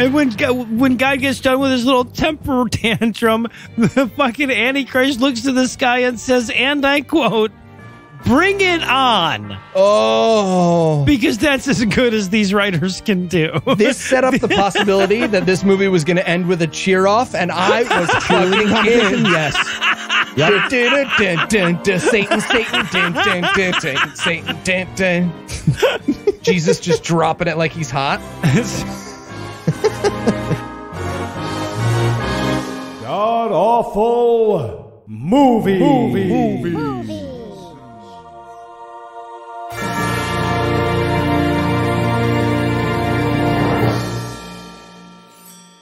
And when God gets done with his little temper tantrum, the fucking Antichrist looks to the sky and says, and I quote, "Bring it on." Oh. Because that's as good as these writers can do. This set up the possibility that this movie was going to end with a cheer off, and I was cheering in. Yes. Yep. Satan, Satan, Satan, Satan, Satan. Jesus just dropping it like he's hot. God awful movie. Movie.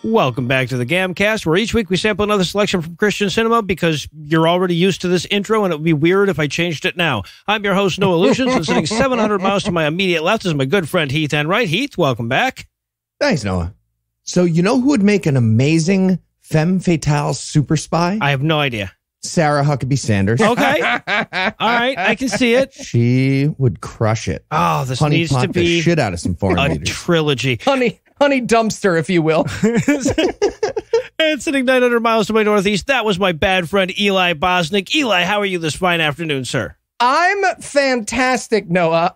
Welcome back to the Gamcast, where each week we sample another selection from Christian cinema because you're already used to this intro and it would be weird if I changed it now. I'm your host, Noah Lugeons, and sitting 700 miles to my immediate left is my good friend Heath Enright. Heath, welcome back. Thanks, Noah. So you know who would make an amazing femme fatale super spy? I have no idea. Sarah Huckabee Sanders. Okay. All right. I can see it. She would crush it. Oh, this honey needs to be the shit out of some foreign leaders. Trilogy. Honey dumpster, if you will. And sitting 900 miles to my northeast, that was my bad friend Eli Bosnick. Eli, how are you this fine afternoon, sir? I'm fantastic, Noah.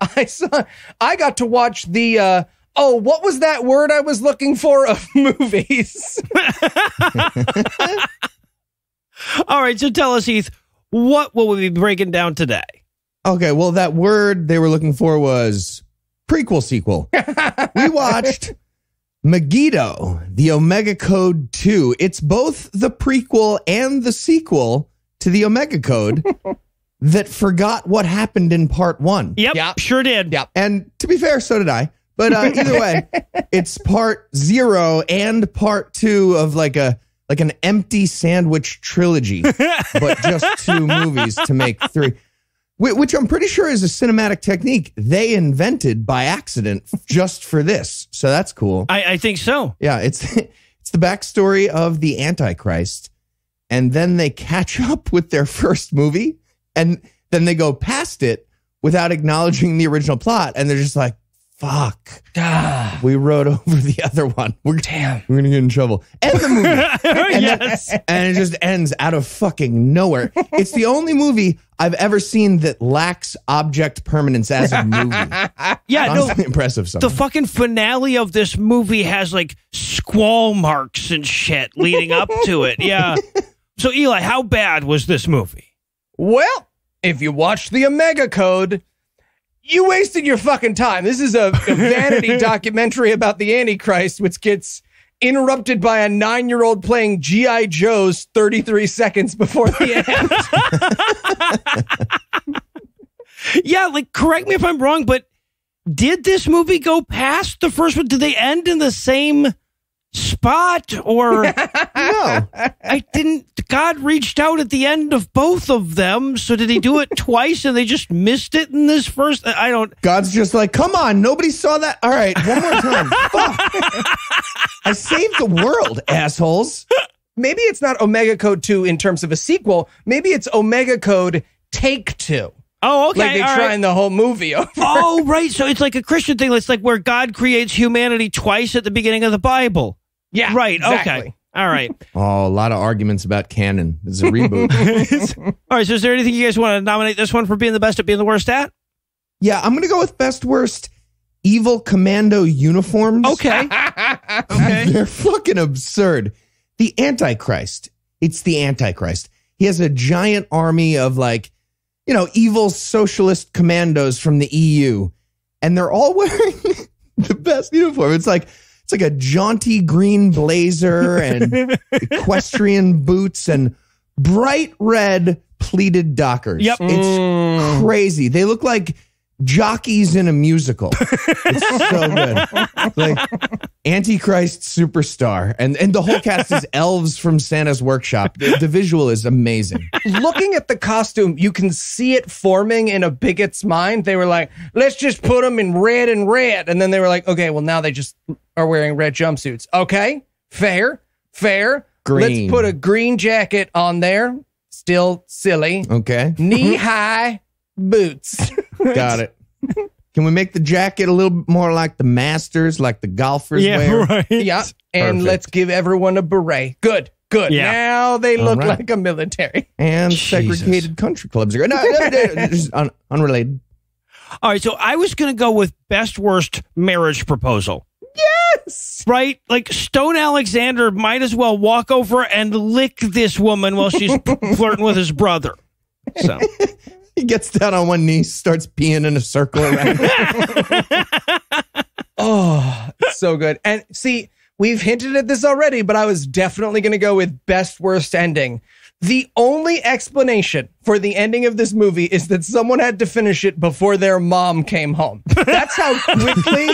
I got to watch the oh, what was that word I was looking for of movies? All right, so tell us, Heath, what will we be breaking down today? Okay, well, that word they were looking for was prequel sequel. We watched Megiddo, the Omega Code 2. It's both the prequel and the sequel to the Omega Code that forgot what happened in part one. Yep, sure did. Yep. And to be fair, so did I. But either way, it's part 0 and part 2 of like an empty sandwich trilogy, but just 2 movies to make 3. Which I'm pretty sure is a cinematic technique they invented by accident just for this. So that's cool. I think so. Yeah, it's the backstory of the Antichrist. And then they catch up with their first movie. And then they go past it without acknowledging the original plot. And they're just like, fuck. We rode over the other one. We're going to get in trouble. End the movie. And it just ends out of fucking nowhere. It's the only movie I've ever seen that lacks object permanence as a movie. Yeah, no, impressive. Something. The fucking finale of this movie has like squall marks and shit leading up to it. Yeah. So Eli, how bad was this movie? Well, if you watched the Omega Code, you wasted your fucking time. This is a vanity documentary about the Antichrist, which gets interrupted by a 9-year-old playing G.I. Joe's 33 seconds before the end. Yeah, like, correct me if I'm wrong, but did this movie go past the first one? Did they end in the same spot? Or no, I didn't. God reached out at the end of both of them. So did he do it twice and they just missed it in this first? I don't. God's just like, come on, nobody saw that. All right, one more time. Fuck. I saved the world, assholes. Maybe it's not Omega Code 2 in terms of a sequel. Maybe it's Omega Code Take 2. Oh, okay. Like they're trying the whole movie over. Oh, right. So it's like a Christian thing. It's like where God creates humanity twice at the beginning of the Bible. Yeah. Right. Exactly. Okay. All right. Oh, a lot of arguments about canon. It's a reboot. All right. So is there anything you guys want to nominate this one for being the best at being the worst at? Yeah, I'm going to go with best worst. Evil commando uniforms. Okay. Okay. They're fucking absurd. The Antichrist. It's the Antichrist. He has a giant army of like, you know, evil socialist commandos from the EU. And they're all wearing the best uniform. It's like a jaunty green blazer and equestrian boots and bright red pleated dockers. Yep. It's crazy. They look like jockeys in a musical. It's so good. Like Antichrist superstar. And the whole cast is elves from Santa's workshop. The visual is amazing. Looking at the costume, you can see it forming in a bigot's mind. They were like, let's just put them in red and red. And then they were like, okay, well, now they just are wearing red jumpsuits. Okay, fair. Green. Let's put a green jacket on there. Still silly. Okay. Knee-high boots. Got it. Can we make the jacket a little bit more like the masters, like the golfers wear? Right. Yeah. And perfect. Let's give everyone a beret. Good. Good. Yeah. Now they look like a military. And segregated country clubs. No, unrelated. All right. So I was going to go with best worst marriage proposal. Yes. Right? Like Stone Alexander might as well walk over and lick this woman while she's flirting with his brother. So he gets down on one knee, starts peeing in a circle around him. Oh, it's so good. And see, we've hinted at this already, but I was definitely going to go with best worst ending. The only explanation for the ending of this movie is that someone had to finish it before their mom came home. That's how quickly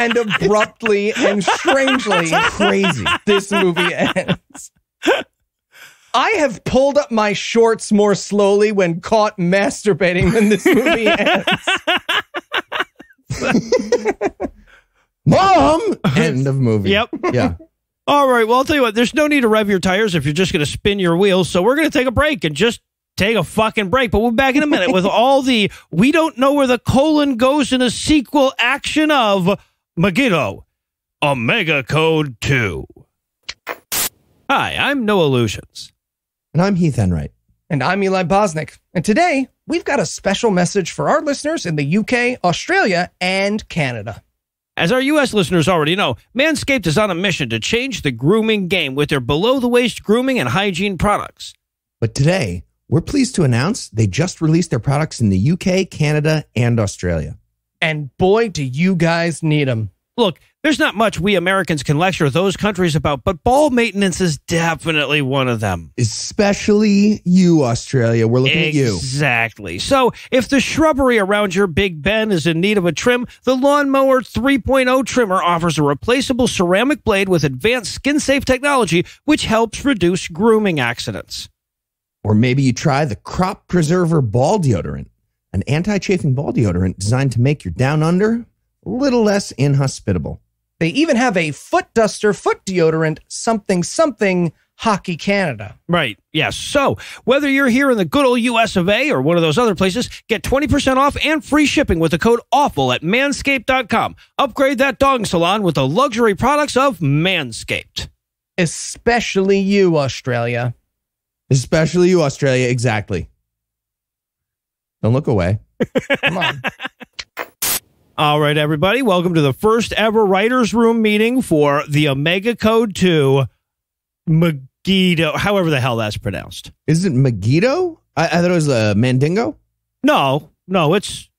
and abruptly and strangely crazy this movie ends. I have pulled up my shorts more slowly when caught masturbating when this movie ends. Mom! End of movie. Yep. Yeah. All right. Well, I'll tell you what. There's no need to rev your tires if you're just going to spin your wheels. So we're going to take a break and just take a fucking break. But we'll be back in a minute with all the we don't know where the colon goes in a sequel action of Megiddo, Omega Code 2. Hi, I'm Noah Lugeons. And I'm Heath Enright. And I'm Eli Bosnick. And today, we've got a special message for our listeners in the UK, Australia, and Canada. As our U.S. listeners already know, Manscaped is on a mission to change the grooming game with their below-the-waist grooming and hygiene products. But today, we're pleased to announce they just released their products in the U.K., Canada, and Australia. And boy, do you guys need them. Look, there's not much we Americans can lecture those countries about, but ball maintenance is definitely one of them. Especially you, Australia. We're looking at you. Exactly. So if the shrubbery around your Big Ben is in need of a trim, the Lawnmower 3.0 trimmer offers a replaceable ceramic blade with advanced skin-safe technology, which helps reduce grooming accidents. Or maybe you try the Crop Preserver Ball Deodorant, an anti-chafing ball deodorant designed to make your down under a little less inhospitable. They even have a foot duster, foot deodorant, something, something, Hockey Canada. Right, yes. So, whether you're here in the good old US of A or one of those other places, get 20% off and free shipping with the code AWFUL at manscaped.com. Upgrade that dog salon with the luxury products of Manscaped. Especially you, Australia. Especially you, Australia, exactly. Don't look away. Come on. All right, everybody, welcome to the first ever writer's room meeting for the Omega Code 2 Megiddo, however the hell that's pronounced. Is it Megiddo? I thought it was Mandingo. No, it's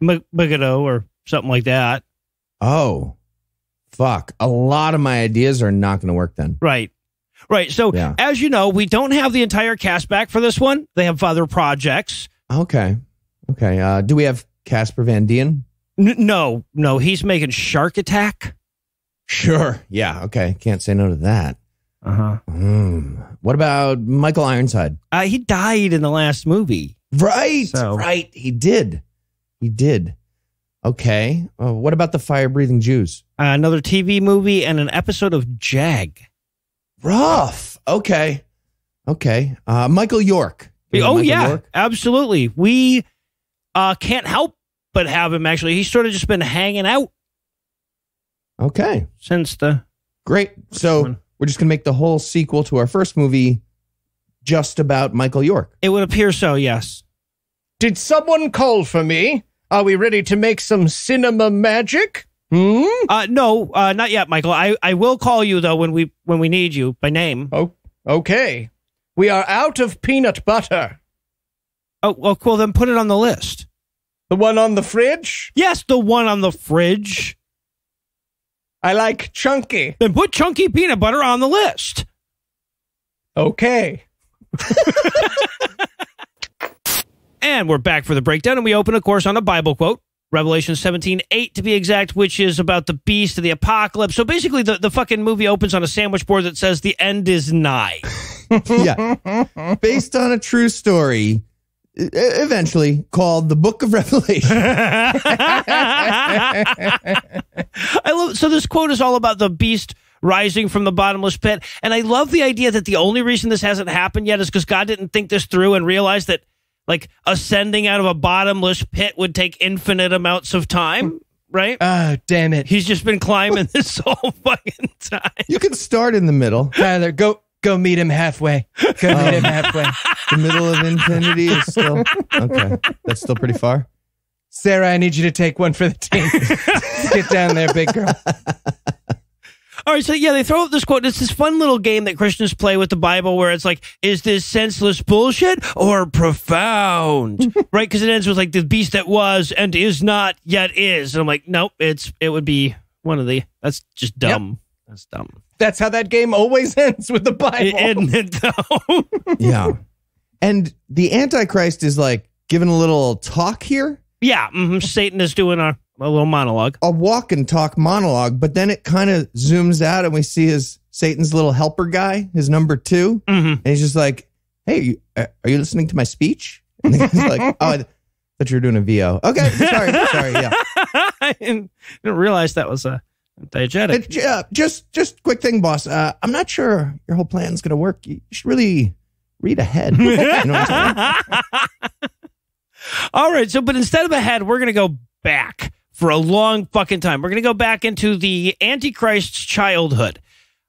Megiddo or something like that. Oh, fuck. A lot of my ideas are not going to work then. Right. So, yeah. As you know, we don't have the entire cast back for this one. They have other projects. Okay. Do we have Casper Van Dien? No, he's making Shark Attack. Sure, yeah, okay, can't say no to that. What about Michael Ironside? He died in the last movie. Right, he did. Okay, what about the fire-breathing Jews? Another TV movie and an episode of JAG. Rough, okay. Michael York. Michael York? Absolutely. We can't help but have him, actually. He's sort of just been hanging out. Okay. Since the... Great. So we're just going to make the whole sequel to our first movie just about Michael York. It would appear so, yes. Did someone call for me? Are we ready to make some cinema magic? No, not yet, Michael. I will call you, though, when we need you by name. Oh, okay. We are out of peanut butter. Oh, well, cool. Then put it on the list. The one on the fridge? Yes, the one on the fridge. I like chunky. Then put chunky peanut butter on the list. Okay. And we're back for the breakdown, and we open, of course, on a Bible quote. Revelation 17:8, to be exact, which is about the beast of the apocalypse. So basically, the fucking movie opens on a sandwich board that says the end is nigh. Yeah. Based on a true story, eventually called the Book of Revelation. I love, so this quote is all about the beast rising from the bottomless pit. And I love the idea that the only reason this hasn't happened yet is because God didn't think this through and realize that Like ascending out of a bottomless pit would take infinite amounts of time, right? Oh, damn it. He's just been climbing this whole fucking time. You can start in the middle. Tyler, go meet him halfway. Go meet him halfway. The middle of infinity is still... Okay, that's still pretty far. Sarah, I need you to take one for the team. Get down there, big girl. All right, so yeah, they throw up this quote. It's this fun little game that Christians play with the Bible where it's like, is this senseless bullshit or profound? Right? Because it ends with like the beast that was and is not yet is. And I'm like, nope, it would be one of the... That's just dumb. Yep. That's dumb. That's how that game always ends, with the Bible. Isn't it though? Yeah. And the Antichrist is like giving a little talk here. Yeah. Mm-hmm. Satan is doing a little monologue. A walk and talk monologue, but then it kind of zooms out and we see Satan's little helper guy, his number two. Mm-hmm. And he's just like, hey, are you listening to my speech? And he's like, oh, I thought you were doing a VO. Okay, sorry, yeah. I didn't realize that was a diegetic. Just quick thing, boss. I'm not sure your whole plan's going to work. You should really read ahead. You know what I'm saying? All right, so but instead of ahead, we're going to go back. For a long fucking time. We're going to go back into the Antichrist's childhood.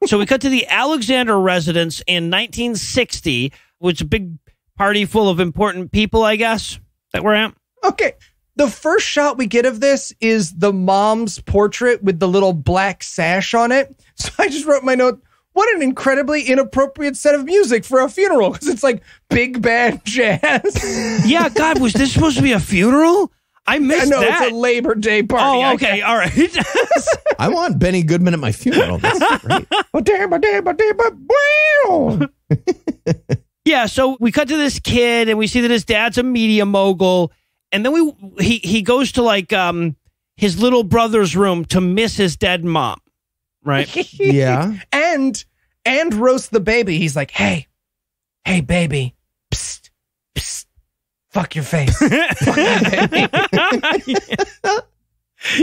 So we cut to the Alexander residence in 1960, which is a big party full of important people, I guess, that we're at. Okay. The first shot we get of this is the mom's portrait with the little black sash on it. So I just wrote my note, what an incredibly inappropriate set of music for a funeral, because it's like big band jazz. Yeah, God, was this supposed to be a funeral? I missed that. No, it's a Labor Day party. Oh, okay. All right. I want Benny Goodman at my funeral. That's great. Yeah, so we cut to this kid, and we see that his dad's a media mogul. And then he goes to, like, his little brother's room to miss his dead mom, right? Yeah. And roast the baby. He's like, hey, baby, psst, psst. Fuck your face. Fuck your face.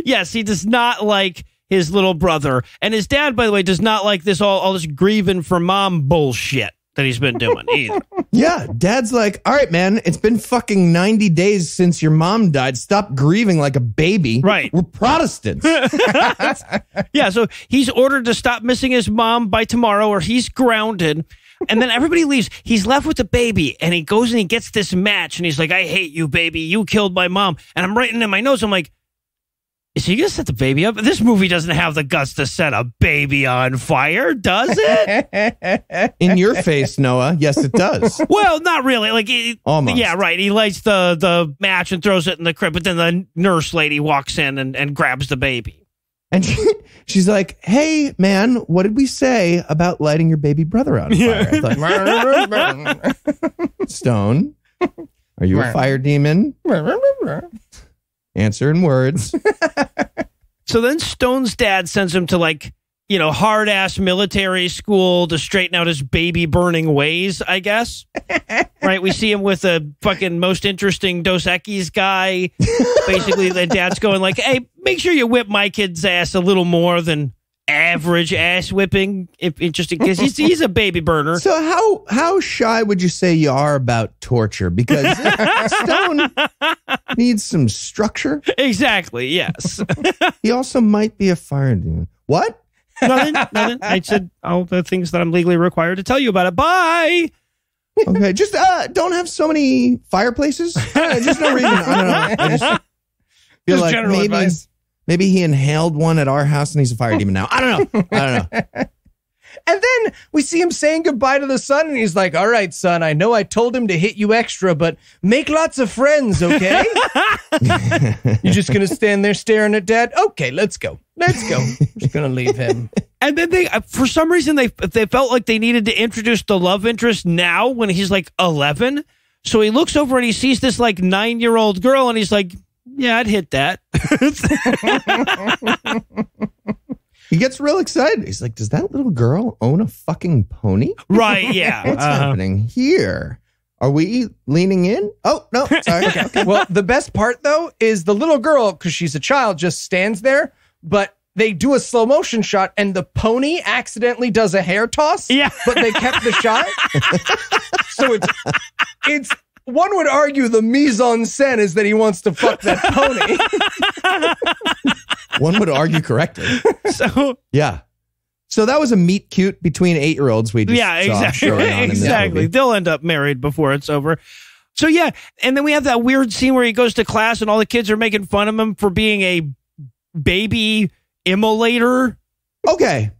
Yes, he does not like his little brother. And his dad, by the way, does not like this all this grieving for mom bullshit that he's been doing either. Yeah, dad's like, all right, man, it's been fucking 90 days since your mom died. Stop grieving like a baby. Right. We're Protestants. Yeah, so he's ordered to stop missing his mom by tomorrow or he's grounded. And then everybody leaves. He's left with the baby, and he goes and he gets this match, and he's like, I hate you, baby. You killed my mom. And I'm writing in my notes, I'm like, is he going to set the baby up? This movie doesn't have the guts to set a baby on fire, does it? In your face, Noah. Yes, it does. Well, not really. Like, almost. Yeah, right. He lights the match and throws it in the crib, but then the nurse lady walks in and grabs the baby. And she's like, hey, man, what did we say about lighting your baby brother on fire? Yeah. I was like, Stone, are you a fire demon? Answer in words. So then Stone's dad sends him to, like, you know, hard-ass military school to straighten out his baby-burning ways, I guess. Right? We see him with a fucking most interesting Dos Equis guy. Basically, the dad's going like, hey, make sure you whip my kid's ass a little more than average ass whipping, if just in case. He's a baby burner. So how shy would you say you are about torture? Because Stone needs some structure. Exactly, yes. He also might be a fire demon. What? Nothing. I said all the things that I'm legally required to tell you about it. Bye. Okay, just don't have so many fireplaces. Just no reason. I don't know. I just feel like maybe he inhaled one at our house and he's a fire demon now. I don't know. And then we see him saying goodbye to the son, and he's like, all right, son, I know I told him to hit you extra, but make lots of friends, okay? You're just going to stand there staring at dad? Okay, let's go. I'm just going to leave him. And then they, for some reason, they felt like they needed to introduce the love interest now when he's like 11. So he looks over and he sees this like 9-year-old girl, and he's like, yeah, I'd hit that. He gets real excited. He's like, does that little girl own a fucking pony? Right, yeah. What's happening here? Are we leaning in? Oh, no. Sorry. Okay. Well, the best part, though, is the little girl, because she's a child, just stands there, but they do a slow motion shot, and the pony accidentally does a hair toss, yeah. But they kept the shot. So it's One would argue the mise-en-scène is that he wants to fuck that pony. One would argue correctly. So yeah. So that was a meet cute between 8-year-olds. We just exactly. They'll end up married before it's over. So yeah, and then we have that weird scene where he goes to class and all the kids are making fun of him for being a baby immolator. Okay.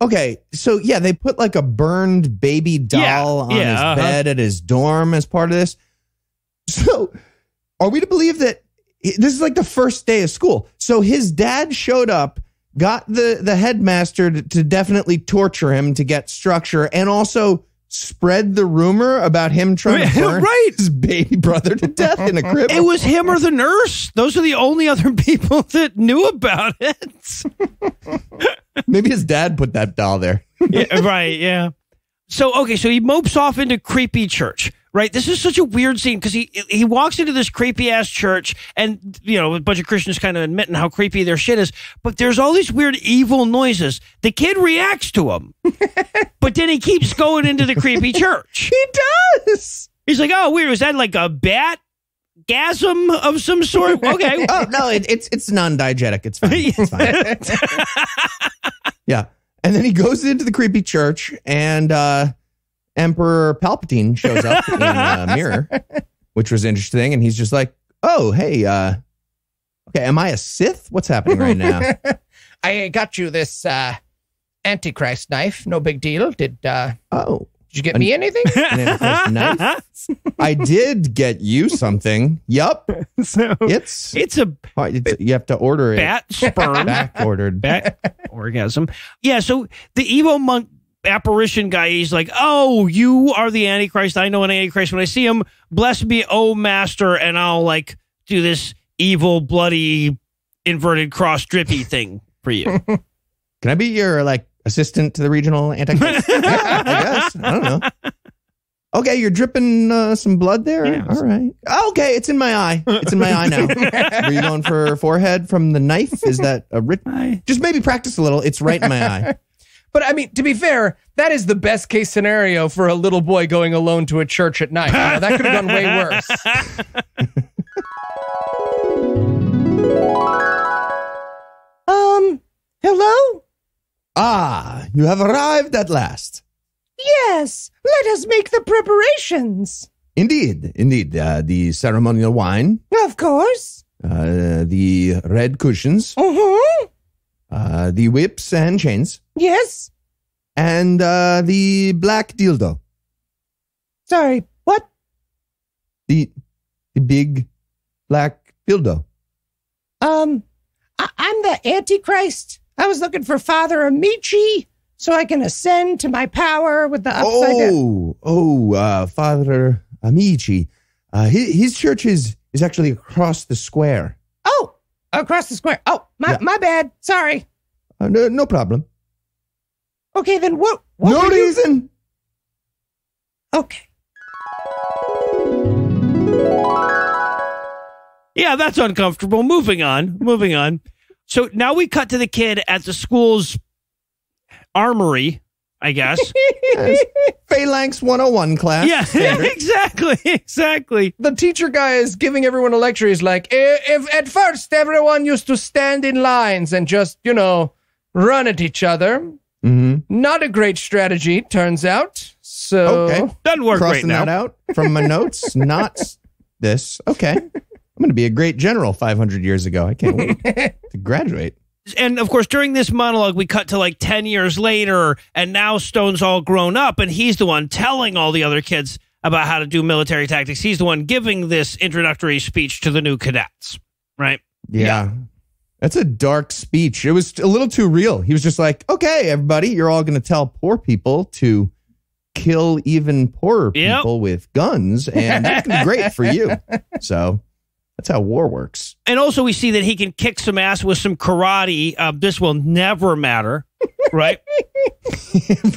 Okay, so yeah, they put like a burned baby doll on his bed at his dorm as part of this. So are we to believe that this is like the first day of school? So his dad showed up, got the headmaster to definitely torture him to get structure and also spread the rumor about him trying to burn his baby brother to death in a crib. It was him or the nurse. Those are the only other people that knew about it. Maybe his dad put that doll there. Yeah, right, yeah. So, okay, so he mopes off into creepy church, right? This is such a weird scene because he walks into this creepy-ass church and, you know, a bunch of Christians kind of admitting how creepy their shit is, but there's all these weird evil noises. The kid reacts to them, but then he keeps going into the creepy church. He does! He's like, oh, weird, is that like a bat? Gasm of some sort. Okay. Oh no, it's non-diegetic. It's fine. It's fine. Yeah. And then he goes into the creepy church, and Emperor Palpatine shows up in a mirror, which was interesting. And he's just like, "Oh, hey, okay, am I a Sith? What's happening right now? I got you this Antichrist knife. No big deal. Did you get me anything? Nice. I did get you something. Yup. So you have to order it. Bat sperm. Bat orgasm. Yeah. So the evil monk apparition guy, he's like, oh, you are the Antichrist. I know an Antichrist when I see him. Bless me, oh master, and I'll like do this evil, bloody, inverted cross drippy thing for you. Can I be your like assistant to the regional Antichrist? Yeah, I guess. I don't know. Okay, you're dripping some blood there? Yeah. All right. Oh, okay, it's in my eye. It's in my eye now. Were you going for forehead from the knife? Is that a rip? Just maybe practice a little. It's right in my eye. But I mean, to be fair, that is the best case scenario for a little boy going alone to a church at night. You know, that could have gone way worse. Hello? Ah, you have arrived at last. Yes, let us make the preparations. Indeed, indeed. The ceremonial wine. Of course. The red cushions. Mm-hmm. The whips and chains. Yes. And the black dildo. Sorry, what? The big black dildo. I'm the Antichrist. I was looking for Father Amici so I can ascend to my power with the upside down. Father Amici. His church is actually across the square. Oh, across the square. Oh, my bad. Sorry. No problem. Okay, then what no reason. Okay. Yeah, that's uncomfortable. Moving on. So now we cut to the kid at the school's armory, I guess. Phalanx 101 class. Yeah, exactly. The teacher guy is giving everyone a lecture. He's like, if at first everyone used to stand in lines and just, you know, run at each other. Mm-hmm. Not a great strategy, turns out. So okay. Doesn't work right now. Crossing that out from my notes, not this. Okay. I'm going to be a great general 500 years ago. I can't wait to graduate. And of course, during this monologue, we cut to like 10 years later, and now Stone's all grown up, and he's the one telling all the other kids about how to do military tactics. He's the one giving this introductory speech to the new cadets, right? Yeah. That's a dark speech. It was a little too real. He was just like, okay, everybody, you're all going to tell poor people to kill even poorer people with guns, and that's going to be great for you. So... that's how war works. And also we see that he can kick some ass with some karate. This will never matter, right?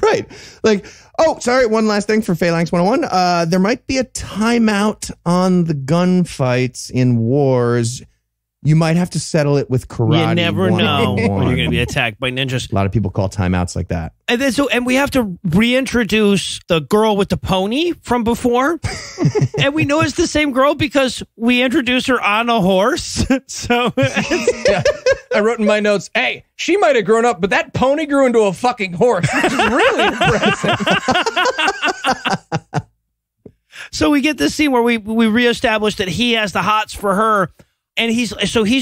Right. Like, oh, sorry, one last thing for Phalanx 101. There might be a timeout on the gunfights in wars. You might have to settle it with karate. You never know when you're going to be attacked by ninjas. A lot of people call timeouts like that. And then and we have to reintroduce the girl with the pony from before. And we know it's the same girl because we introduced her on a horse. So yeah. I wrote in my notes, hey, she might have grown up, but that pony grew into a fucking horse, which is really impressive. So we get this scene where we reestablish that he has the hots for her. And he's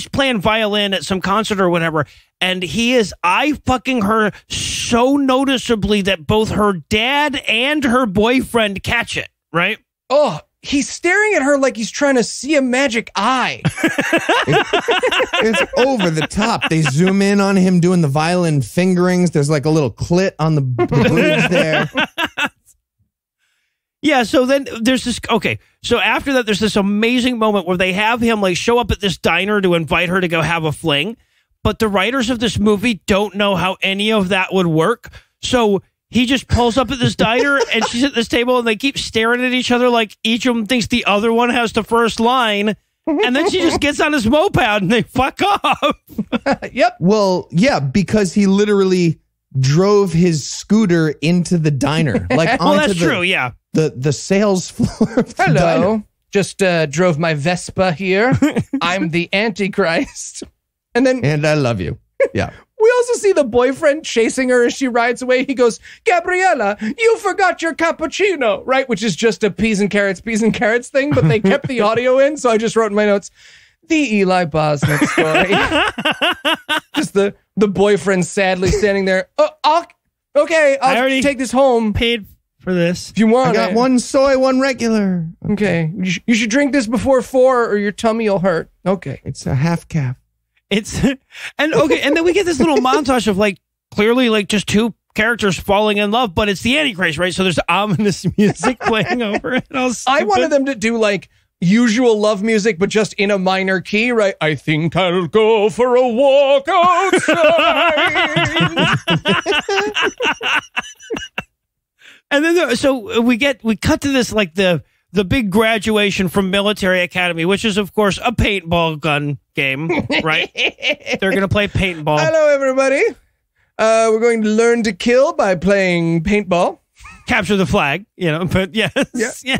playing violin at some concert or whatever. And he is eye fucking her so noticeably that both her dad and her boyfriend catch it, right? Oh, he's staring at her like he's trying to see a magic eye. It's over the top. They zoom in on him doing the violin fingerings. There's like a little clit on the bridge there. Yeah, so then there's this, okay, so after that, there's this amazing moment where they have him, like, show up at this diner to invite her to go have a fling, but the writers of this movie don't know how any of that would work, so he just pulls up at this diner, and she's at this table, and they keep staring at each other like each of them thinks the other one has the first line, and then she just gets on his moped, and they fuck off. Yep. Well, yeah, because he literally drove his scooter into the diner. Like, well, that's true, yeah. The sales floor of the Hello. Diner. Just drove my Vespa here. I'm the Antichrist. And I love you. Yeah. We also see the boyfriend chasing her as she rides away. He goes, Gabriella, you forgot your cappuccino, right? Which is just a peas and carrots thing, but they kept the audio in, so I just wrote in my notes, the Eli Bosnick story. Just the boyfriend sadly standing there. Oh, I'll take this home. Paid for this. If you want, I got one soy, one regular. Okay. You should drink this before 4 or your tummy will hurt. Okay. It's a half calf. And then we get this little montage of like clearly like just two characters falling in love, but it's the Antichrist, right? So there's ominous music playing over it. I wanted them to do like usual love music, but just in a minor key, right? I think I'll go for a walk outside. And then, we cut to this, like the big graduation from Military Academy, which is, of course, a paintball gun game, right? They're going to play paintball. Hello, everybody. We're going to learn to kill by playing paintball. Capture the flag, you know, but yes. Yeah,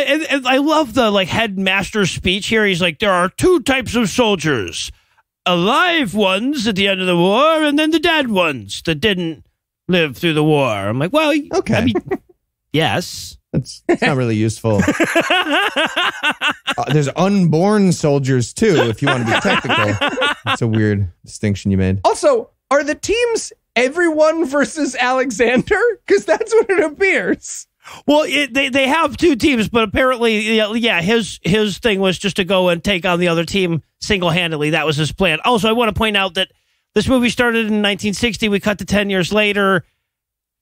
and I love the like headmaster's speech here. He's like, there are two types of soldiers, alive ones at the end of the war, and then the dead ones that didn't live through the war. I'm like, well, okay, I mean, yes, that's not really useful. There's unborn soldiers too, if you want to be technical. That's a weird distinction you made. Also, are the teams everyone versus Alexander? Because that's what it appears. Well, they have two teams, but apparently, yeah, his thing was just to go and take on the other team single-handedly. That was his plan. Also, I want to point out that this movie started in 1960. We cut to 10 years later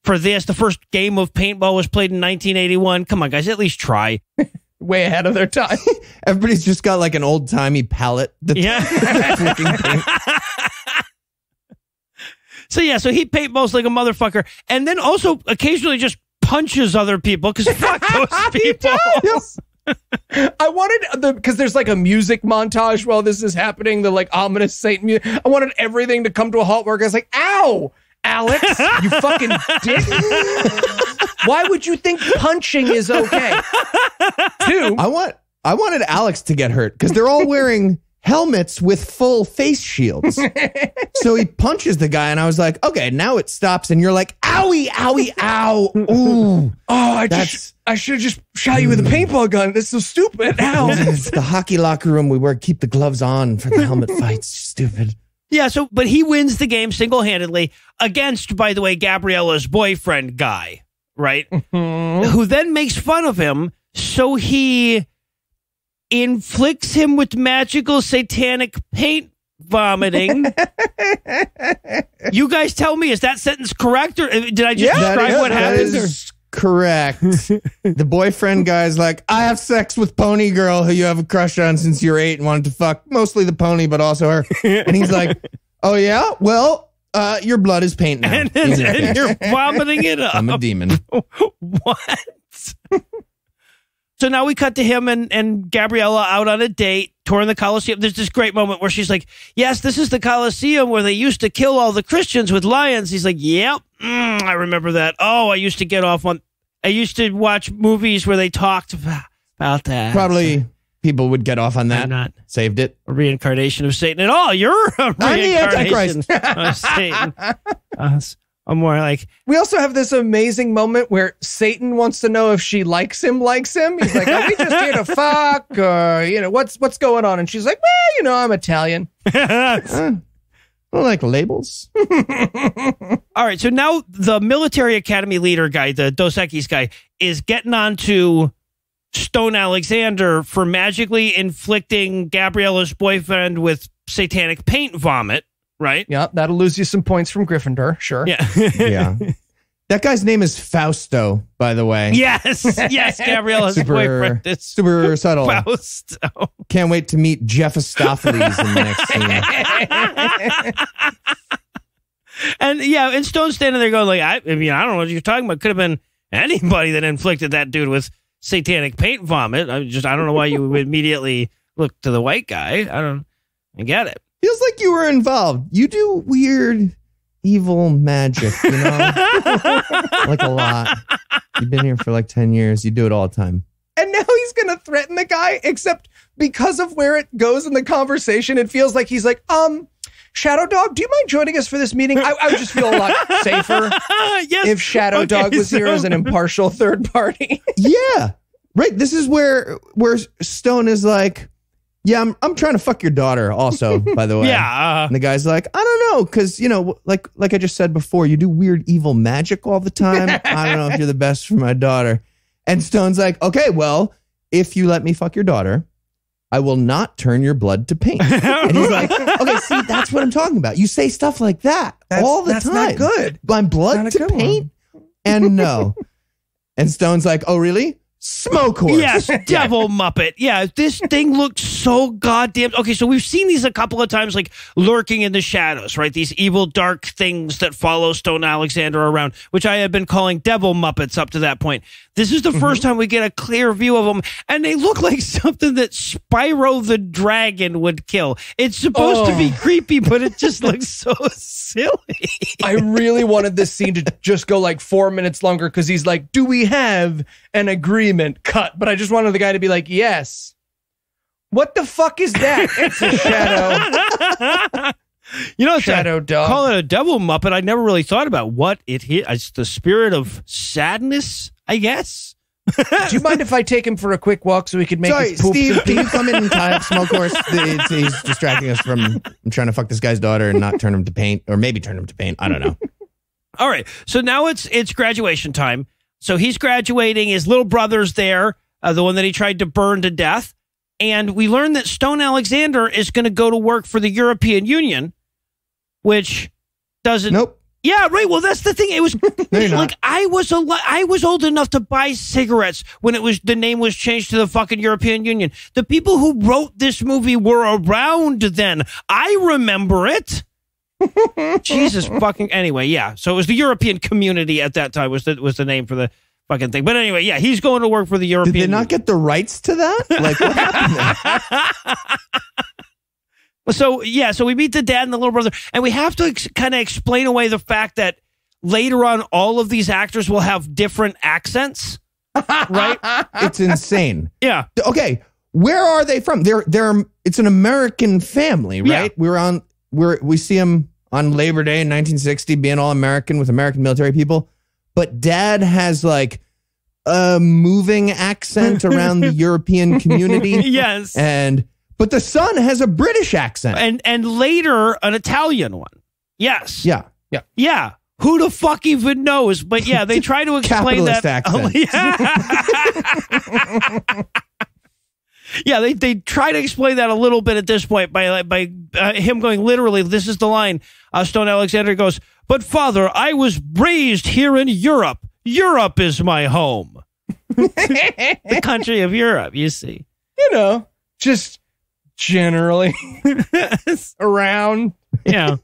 for this. The first game of paintball was played in 1981. Come on, guys, at least try. Way ahead of their time. Everybody's just got like an old-timey palette. Yeah. So, yeah, so he paintballs like a motherfucker. And then also occasionally just punches other people because fuck those people. I wanted because there's like a music montage while this is happening, the like ominous Satan music. I wanted everything to come to a halt where I was like, ow, Alex, you fucking dick. Why would you think punching is okay? Two, I wanted Alex to get hurt because they're all wearing helmets with full face shields. So he punches the guy, and I was like, okay, now it stops, and you're like, owie, owie, ow, ooh. Oh, I should have just shot you with a paintball gun. That's so stupid. Ow. It's the hockey locker room we wear. Keep the gloves on for the helmet fights. Stupid. Yeah, so, but he wins the game single-handedly against, by the way, Gabriella's boyfriend guy, right? Mm-hmm. Who then makes fun of him, so he inflicts him with magical satanic paint vomiting. You guys tell me, is that sentence correct, or did I just describe what happens? Correct. The boyfriend guy's like, I have sex with pony girl who you have a crush on since you're 8 and wanted to fuck mostly the pony but also her. And he's like, oh yeah, well, your blood is paint now. And you're vomiting it up. I'm a demon. What? So now we cut to him and Gabriella out on a date. touring the Colosseum. There's this great moment where she's like, yes, this is the Colosseum where they used to kill all the Christians with lions. He's like, yep, I remember that. Oh, I used to get off on. I used to watch movies where they talked about that. Probably so, people would get off on that. I'm not saved it. A reincarnation of Satan at all. You're a reincarnation of Satan. I'm more like. We also have this amazing moment where Satan wants to know if she likes him. He's like, are we just here to fuck? Or, you know, what's going on? And she's like, well, you know, I'm Italian. I don't like labels. All right. So now the military academy leader guy, the Dos Equis guy, is getting on to Stone Alexander for magically inflicting Gabriella's boyfriend with satanic paint vomit. Right. Yeah, that'll lose you some points from Gryffindor. Sure. Yeah. Yeah. That guy's name is Fausto, by the way. Yes. Yes. Gabriella's boyfriend is super subtle. Fausto. Can't wait to meet Jeff Astophiles in the next scene. And yeah, and Stone's standing there going like, I mean, I don't know what you're talking about. Could have been anybody that inflicted that dude with satanic paint vomit. I don't know why you would immediately look to the white guy. I get it. Feels like you were involved. You do weird, evil magic, you know? Like a lot. You've been here for like 10 years. You do it all the time. And now he's going to threaten the guy, except because of where it goes in the conversation, it feels like he's like, Shadow Dog, do you mind joining us for this meeting? I would just feel a lot safer yes. if Shadow Dog was here as an impartial third party. Yeah. Right. This is where Stone is like, yeah, I'm trying to fuck your daughter also, by the way. Yeah. And the guy's like, I don't know, because, you know, like I just said before, you do weird, evil magic all the time. I don't know if you're the best for my daughter. And Stone's like, okay, well, if you let me fuck your daughter, I will not turn your blood to paint. And he's like, okay, see, that's what I'm talking about. You say stuff like that all the time. That's not good. My blood to paint? And no. And Stone's like, oh, really? Smoke horse. Yes, devil muppet. Yeah, this thing looks so goddamn... Okay, so we've seen these a couple of times, like, lurking in the shadows, right? These evil, dark things that follow Stone Alexander around, which I had been calling devil muppets up to that point. This is the first time we get a clear view of them, and they look like something that Spyro the Dragon would kill. It's supposed to be creepy, but it just looks so silly. I really wanted this scene to just go, like, 4 minutes longer, because he's like, do we have an agreement? Cut, but I just wanted the guy to be like, yes. What the fuck is that? It's a shadow. You know, Shadow Dog. Call it a devil muppet. I never really thought about what it is. It's the spirit of sadness, I guess. Do you mind if I take him for a quick walk so we could make his poop? Steve, can you come in and tie up Smoke Horse? He's distracting us from trying to fuck this guy's daughter and not turn him to paint, or maybe turn him to paint. I don't know. All right. So now it's graduation time. So he's graduating. His little brother's there, the one that he tried to burn to death. And we learn that Stone Alexander is going to go to work for the European Union, which doesn't... Nope. Yeah, right. Well, that's the thing. It was like I was old enough to buy cigarettes when it was the name was changed to the fucking European Union. The people who wrote this movie were around then. I remember it. Jesus fucking anyway, yeah. So it was the European Community at that time was the name for the fucking thing. But anyway, yeah, he's going to work for the European. Did they not get the rights to that? Like what happened there? So yeah, so we meet the dad and the little brother, and we have to kind of explain away the fact that later on all of these actors will have different accents, right? It's insane. Yeah. Okay, where are they from? They're it's an American family, right? Yeah. We see him on Labor Day in 1960 being all American with American military people. But dad has like a moving accent around the European community. Yes. But the son has a British accent. And later an Italian one. Yes. Yeah. Yeah. Yeah. Who the fuck even knows? But yeah, they try to explain that. Capitalist accent. Yeah. Yeah, they try to explain that a little bit at this point by him going literally, this is the line. Stone Alexander goes, but father, I was raised here in Europe. Europe is my home. The country of Europe, you see. You know, just generally around. Yeah.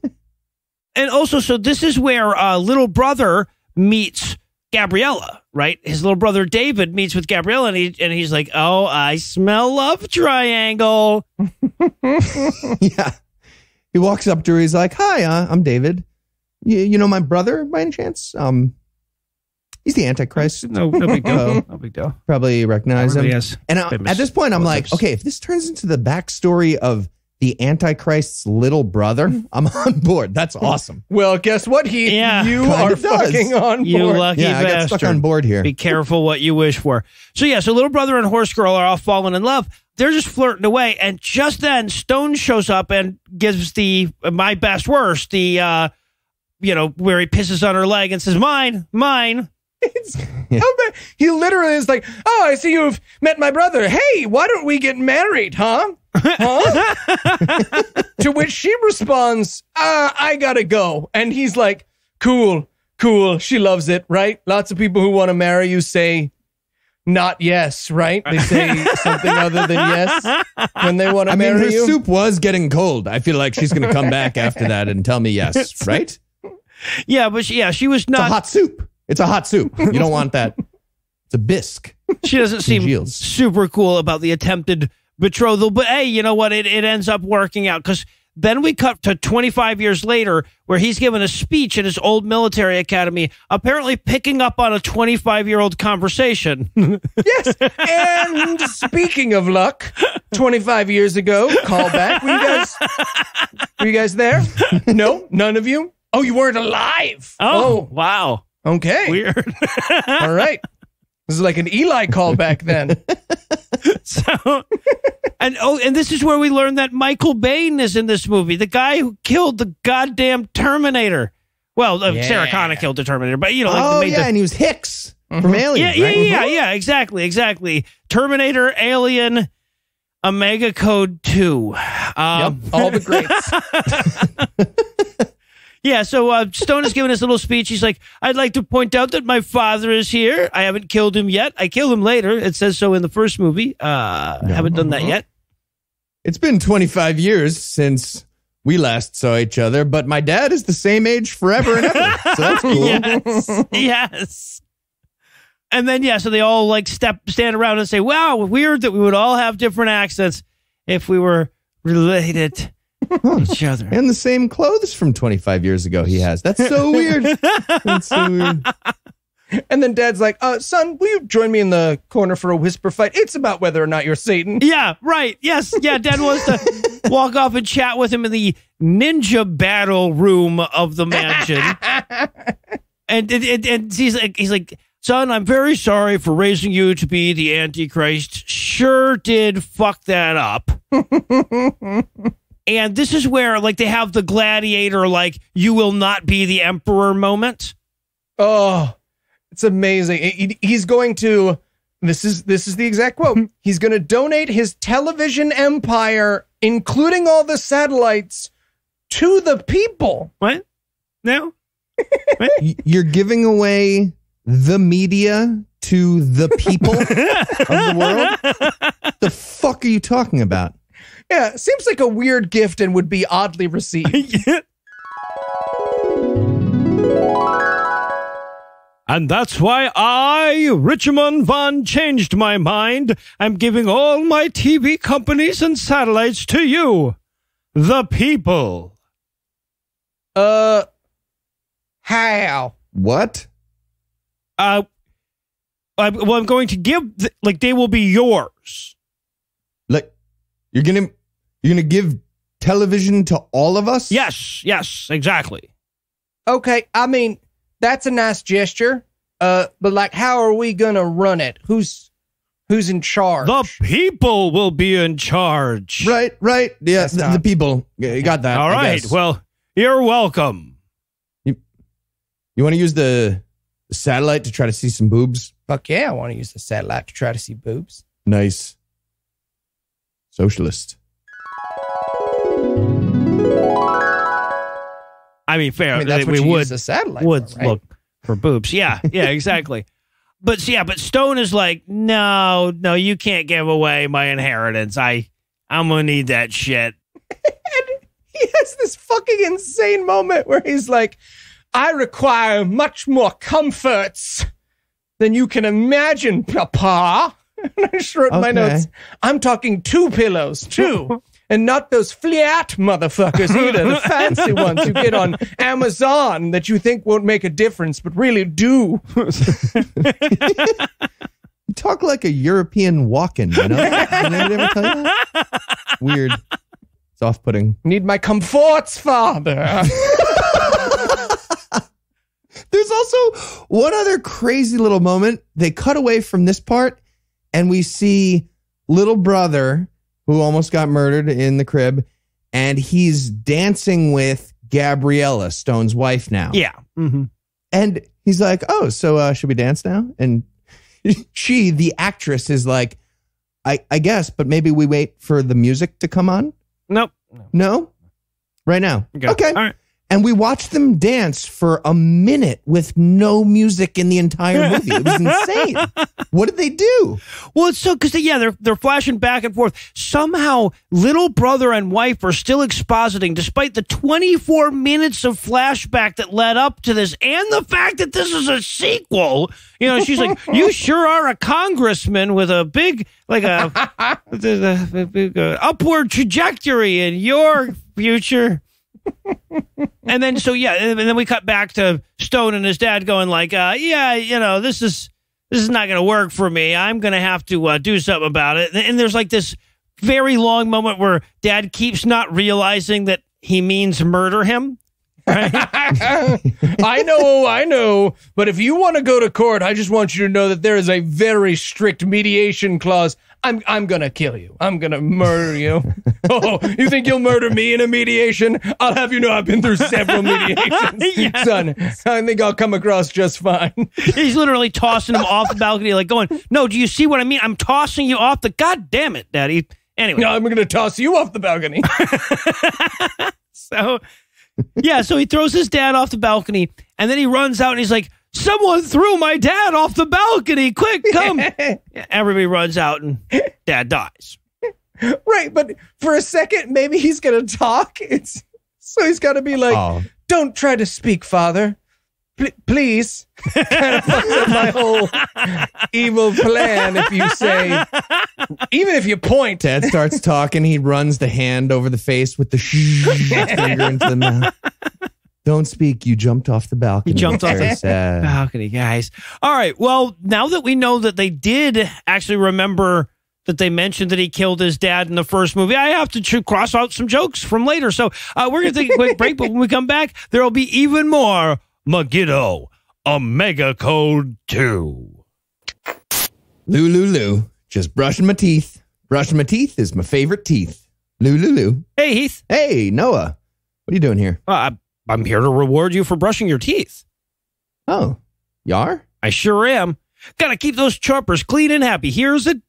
And also, so this is where little brother meets Gabriella, right? His little brother David meets with Gabriella, and he's like, oh, I smell love triangle. Yeah. He walks up to her. He's like, hi, I'm David. You know my brother by any chance? He's the Antichrist. No big deal. No big deal. Probably recognize him. Yes. And at this point, I'm like, okay, if this turns into the backstory of the Antichrist's little brother, I'm on board. That's awesome. Well, guess what? You are fucking on board. You lucky bastard. I got stuck on board here. Be careful what you wish for. So yeah, so little brother and horse girl are all falling in love. They're just flirting away, and just then Stone shows up and gives the my best worst, the where he pisses on her leg and says, mine. He literally is like, oh, I see you've met my brother. Hey, why don't we get married, huh? Huh? To which she responds, I gotta go. And he's like, cool. She loves it, right? Lots of people who want to marry you say not yes, right? They say something other than yes when they want to marry you. I mean, her soup was getting cold. I feel like she's going to come back after that and tell me yes, right? Yeah, but she was not. It's a hot soup. It's a hot soup. You don't want that. It's a bisque. She doesn't seem super cool about the attempted betrothal. But hey, you know what? It ends up working out, because then we cut to 25 years later, where he's given a speech at his old military academy, apparently picking up on a 25-year-old conversation. Yes. And speaking of luck, 25 years ago, call back. Were you guys there? No, none of you. Oh, you weren't alive. Oh. Wow. Okay. Weird. All right. This is like an Eli callback then. And this is where we learn that Michael Biehn is in this movie, the guy who killed the goddamn Terminator. Well, Sarah Connor killed the Terminator, but you know, and he was Hicks from Alien. Yeah, right? yeah, exactly. Terminator, Alien, Omega Code 2. Yep, all the greats. Yeah, so Stone is giving his little speech. He's like, I'd like to point out that my father is here. I haven't killed him yet. I kill him later. It says so in the first movie. Haven't done that yet. It's been 25 years since we last saw each other, but my dad is the same age forever and ever. So that's cool. Yes. And then, so they all like stand around and say, wow, weird that we would all have different accents if we were related each other. And the same clothes from 25 years ago he has. That's so weird. And then Dad's like, son, will you join me in the corner for a whisper fight? It's about whether or not you're Satan. Yeah, right. Yes. Yeah, Dad wants to walk off and chat with him in the ninja battle room of the mansion. And he's like, son, I'm very sorry for raising you to be the Antichrist. Sure did fuck that up. And this is where, like, they have the gladiator, like, you will not be the emperor moment. Oh, it's amazing. He's going to, this is the exact quote. He's going to donate his television empire, including all the satellites, to the people. What? No? What? You're giving away the media to the people of the world? The fuck are you talking about? Yeah, seems like a weird gift and would be oddly received. And that's why I, Richmond Vaughn, changed my mind. I'm giving all my TV companies and satellites to you, the people. How? What? I'm going to give, they will be yours. You're gonna give television to all of us? Yes, exactly. Okay, I mean, that's a nice gesture. But how are we gonna run it? Who's in charge? The people will be in charge. Right. Yeah, the people. Yeah, you got that. All right. Well, you're welcome. You want to use the satellite to try to see some boobs? Fuck yeah, I want to use the satellite to try to see boobs. Nice. Socialist. I mean, fair. I mean, that's what we would use a satellite for, right? Look for boobs. Yeah, exactly. But Stone is like, no, you can't give away my inheritance. I'm gonna need that shit. And he has this fucking insane moment where he's like, I require much more comforts than you can imagine, Papa. And I just wrote in my notes, I'm talking 2 pillows, 2. And not those flat motherfuckers either, the fancy ones you get on Amazon that you think won't make a difference, but really do. You talk like a European walk-in, you know? Did ever tell you that? Weird. It's off-putting. Need my comforts, father. There's also one other crazy little moment. They cut away from this part, and we see little brother who almost got murdered in the crib, and he's dancing with Gabriella, Stone's wife now. Yeah. Mm-hmm. And he's like, oh, so should we dance now? And she, the actress, is like, I guess, but maybe we wait for the music to come on? Nope. No? Right now? Okay. All right. And we watched them dance for a minute with no music in the entire movie. It was insane. What did they do? Well, it's so because, yeah, they're flashing back and forth. Somehow, little brother and wife are still expositing, despite the 24 minutes of flashback that led up to this and the fact that this is a sequel. You know, she's like, you sure are a congressman with a big, like a big upward trajectory in your future. And then, so yeah, and then we cut back to Stone and his dad going like, yeah, you know, this is not going to work for me. I'm going to have to do something about it. And there's like this very long moment where dad keeps not realizing that he means murder him. Right? I know. But if you want to go to court, I just want you to know that there is a very strict mediation clause. I'm going to kill you. I'm going to murder you. Oh, you think you'll murder me in a mediation? I'll have you know I've been through several mediations. Yes. Son, I think I'll come across just fine. He's literally tossing him off the balcony, like going, no, do you see what I mean? I'm tossing you off the, God damn it, Daddy. Anyway. No, I'm going to toss you off the balcony. So, yeah, so he throws his dad off the balcony, and then he runs out and he's like, someone threw my dad off the balcony. Quick, come. Yeah. Everybody runs out and dad dies. Right. But for a second, maybe he's going to talk. So he's got to be like, don't try to speak, father. Please. Kind of fucks up my whole evil plan if you say, even if you point. Dad starts talking. He runs the hand over the face with the finger into the mouth. Don't speak. You jumped off the balcony. You jumped off the balcony, guys. All right. Well, now that we know that they did actually remember that they mentioned that he killed his dad in the first movie, I have to cross out some jokes from later. So we're going to take a quick break. But when we come back, there will be even more Megiddo, Omega Code 2. Lou. Just brushing my teeth. Brushing my teeth is my favorite teeth. Lou. Hey, Heath. Hey, Noah. What are you doing here? I'm here to reward you for brushing your teeth. Oh, you are? I sure am. Gotta keep those chompers clean and happy. Here's $1.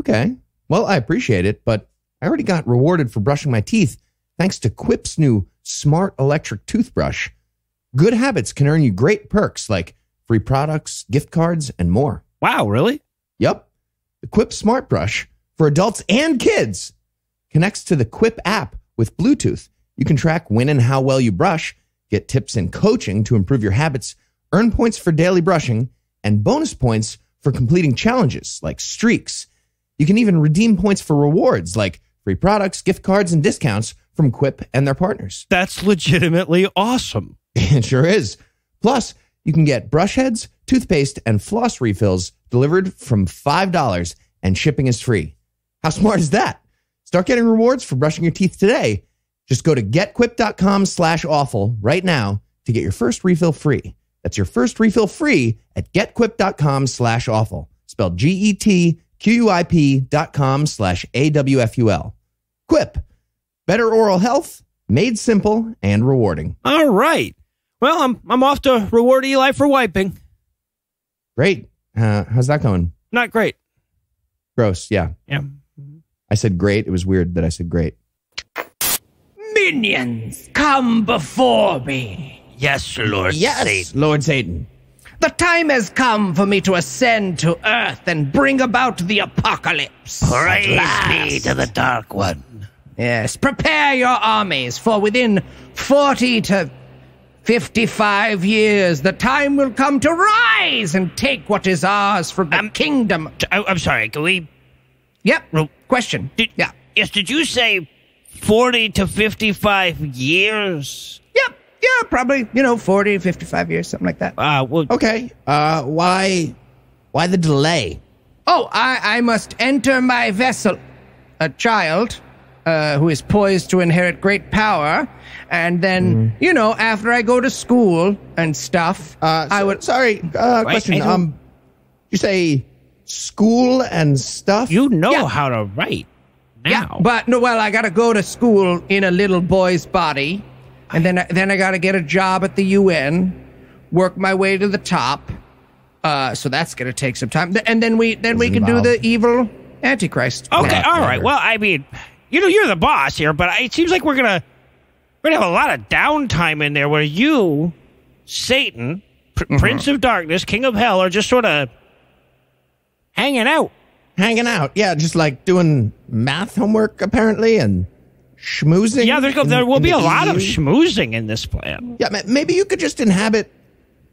Okay. Well, I appreciate it, but I already got rewarded for brushing my teeth thanks to Quip's new smart electric toothbrush. Good habits can earn you great perks like free products, gift cards, and more. Wow, really? Yep. The Quip Smart Brush for adults and kids connects to the Quip app with Bluetooth. You can track when and how well you brush, get tips and coaching to improve your habits, earn points for daily brushing, and bonus points for completing challenges like streaks. You can even redeem points for rewards like free products, gift cards, and discounts from Quip and their partners. That's legitimately awesome. It sure is. Plus, you can get brush heads, toothpaste, and floss refills delivered from $5, and shipping is free. How smart is that? Start getting rewards for brushing your teeth today. Just go to getquip.com/awful right now to get your first refill free. That's your first refill free at getquip.com/awful. Spelled GETQUIP.com/AWFUL. Quip. Better oral health, made simple and rewarding. All right. Well, I'm off to reward Eli for wiping. Great. How's that going? Not great. Gross, yeah. Yeah. I said great. It was weird that I said great. Minions, come before me. Yes, Lord Satan. Yes, Lord Satan. The time has come for me to ascend to earth and bring about the apocalypse. Praise be to the Dark One. Yes, prepare your armies, for within 40 to 55 years, the time will come to rise and take what is ours from the kingdom. I'm sorry, can we? Yep. Question. Yes, did you say 40 to 55 years? Yep. Yeah, probably. 40, 55 years, something like that. Well, okay. Why the delay? Oh, I must enter my vessel. A child who is poised to inherit great power, and then, after I go to school and stuff, I would... Sorry, question. You say school and stuff? You know how to write now. Yeah, but, I got to go to school in a little boy's body, and then I got to get a job at the UN, work my way to the top, so that's going to take some time. And then we can do the evil... Antichrist. Okay, all right. Well, you're the boss here, but it seems like we're gonna have a lot of downtime in there where you, Satan, Prince of Darkness, King of Hell, are just sort of hanging out. Hanging out, yeah, just like doing math homework, apparently, and schmoozing. Yeah, there will be a lot of schmoozing in this plan. Yeah, maybe you could just inhabit,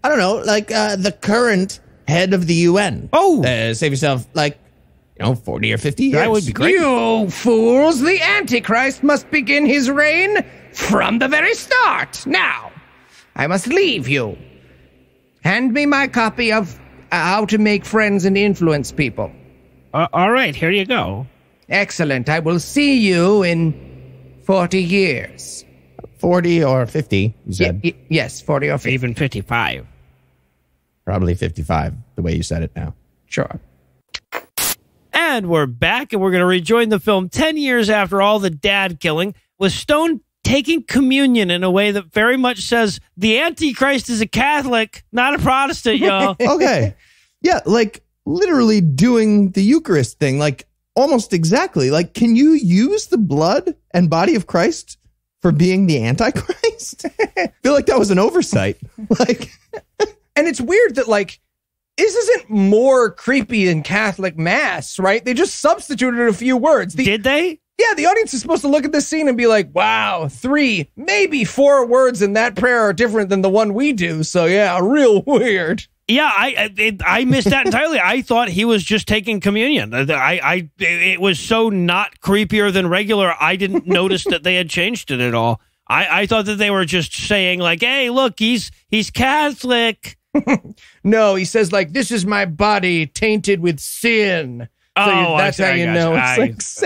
I don't know, like the current head of the UN. Oh! Save yourself, 40 or 50 years. That would be great. You fools! The Antichrist must begin his reign from the very start. Now, I must leave you. Hand me my copy of How to Make Friends and Influence People. All right, here you go. Excellent. I will see you in 40 years. 40 or 50, you said? Yes, 40 or 50. Even 55. Probably 55, the way you said it now. Sure. And we're back, and we're going to rejoin the film 10 years after all the dad killing, with Stone taking communion in a way that very much says the Antichrist is a Catholic, not a Protestant, y'all. Okay. Yeah, literally doing the Eucharist thing, almost exactly. Can you use the blood and body of Christ for being the Antichrist? I feel like that was an oversight. And it's weird that, this isn't more creepy than Catholic Mass, right? They just substituted a few words. Did they? Yeah, the audience is supposed to look at this scene and be like, wow, 3, maybe 4 words in that prayer are different than the one we do. So, yeah, real weird. Yeah, I missed that entirely. I thought he was just taking communion. It was so not creepier than regular, I didn't notice that they had changed it at all. I thought that they were just saying, hey, look, he's Catholic. No, he says, this is my body tainted with sin. So that's how you know. It's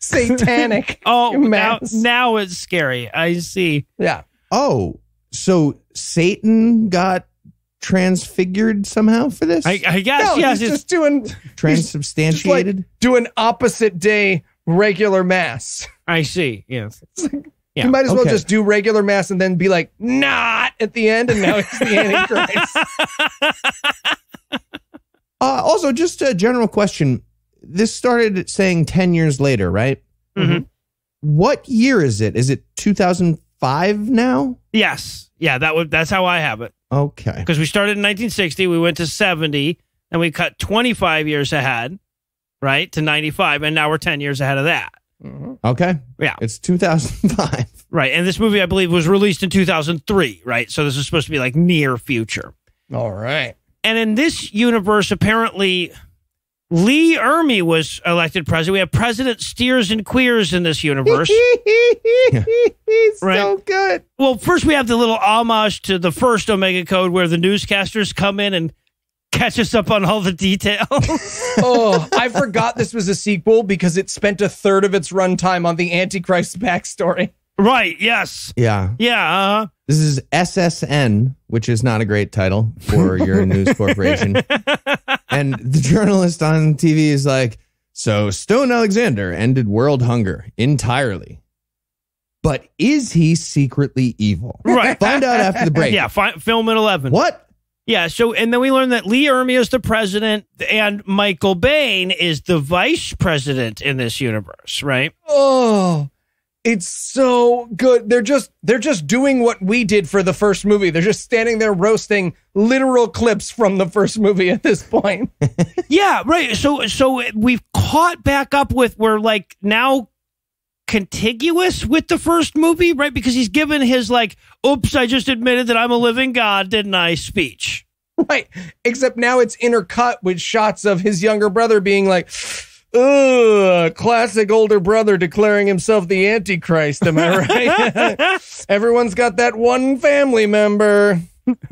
satanic. Now it's scary. I see. Yeah. Oh, so Satan got transfigured somehow for this? I guess, no, yes. He's just doing... Transubstantiated? Doing opposite day regular mass. I see, yes. Yeah. You might as well just do regular mass and then be like, not at the end, and now it's the Antichrist. Also, just a general question. This started saying 10 years later, right? Mm-hmm. What year is it? Is it 2005 now? Yes. Yeah, that's how I have it. Okay. Because we started in 1960, we went to 70, and we cut 25 years ahead, right, to 95, and now we're 10 years ahead of that. Okay. Yeah. It's 2005. Right. And this movie, I believe, was released in 2003, right? So this is supposed to be near future. All right. And in this universe, apparently, Lee Ermey was elected president. We have President Steers and Queers in this universe. He's so good. Well, first we have the little homage to the first Omega Code where the newscasters come in and catch us up on all the details. Oh, I forgot this was a sequel because it spent a third of its runtime on the Antichrist backstory. Right, yes. Yeah. Yeah, uh-huh. This is SSN, which is not a great title for your news corporation. And the journalist on TV is like, so Stone Alexander ended world hunger entirely. But is he secretly evil? Right. Find out after the break. Yeah, film at 11. What? Yeah, so, and then we learned that Lee Ermey is the president and Michael Biehn is the vice president in this universe, right? Oh, it's so good. They're just doing what we did for the first movie. They're just standing there roasting literal clips from the first movie at this point. Yeah, right. So we've caught back up with, we're now contiguous with the first movie, right? Because he's given his, like, oops, I just admitted that I'm a living God, didn't I, speech. Right. Except now it's intercut with shots of his younger brother being like, ugh, classic older brother declaring himself the Antichrist. Am I right? Everyone's got that one family member.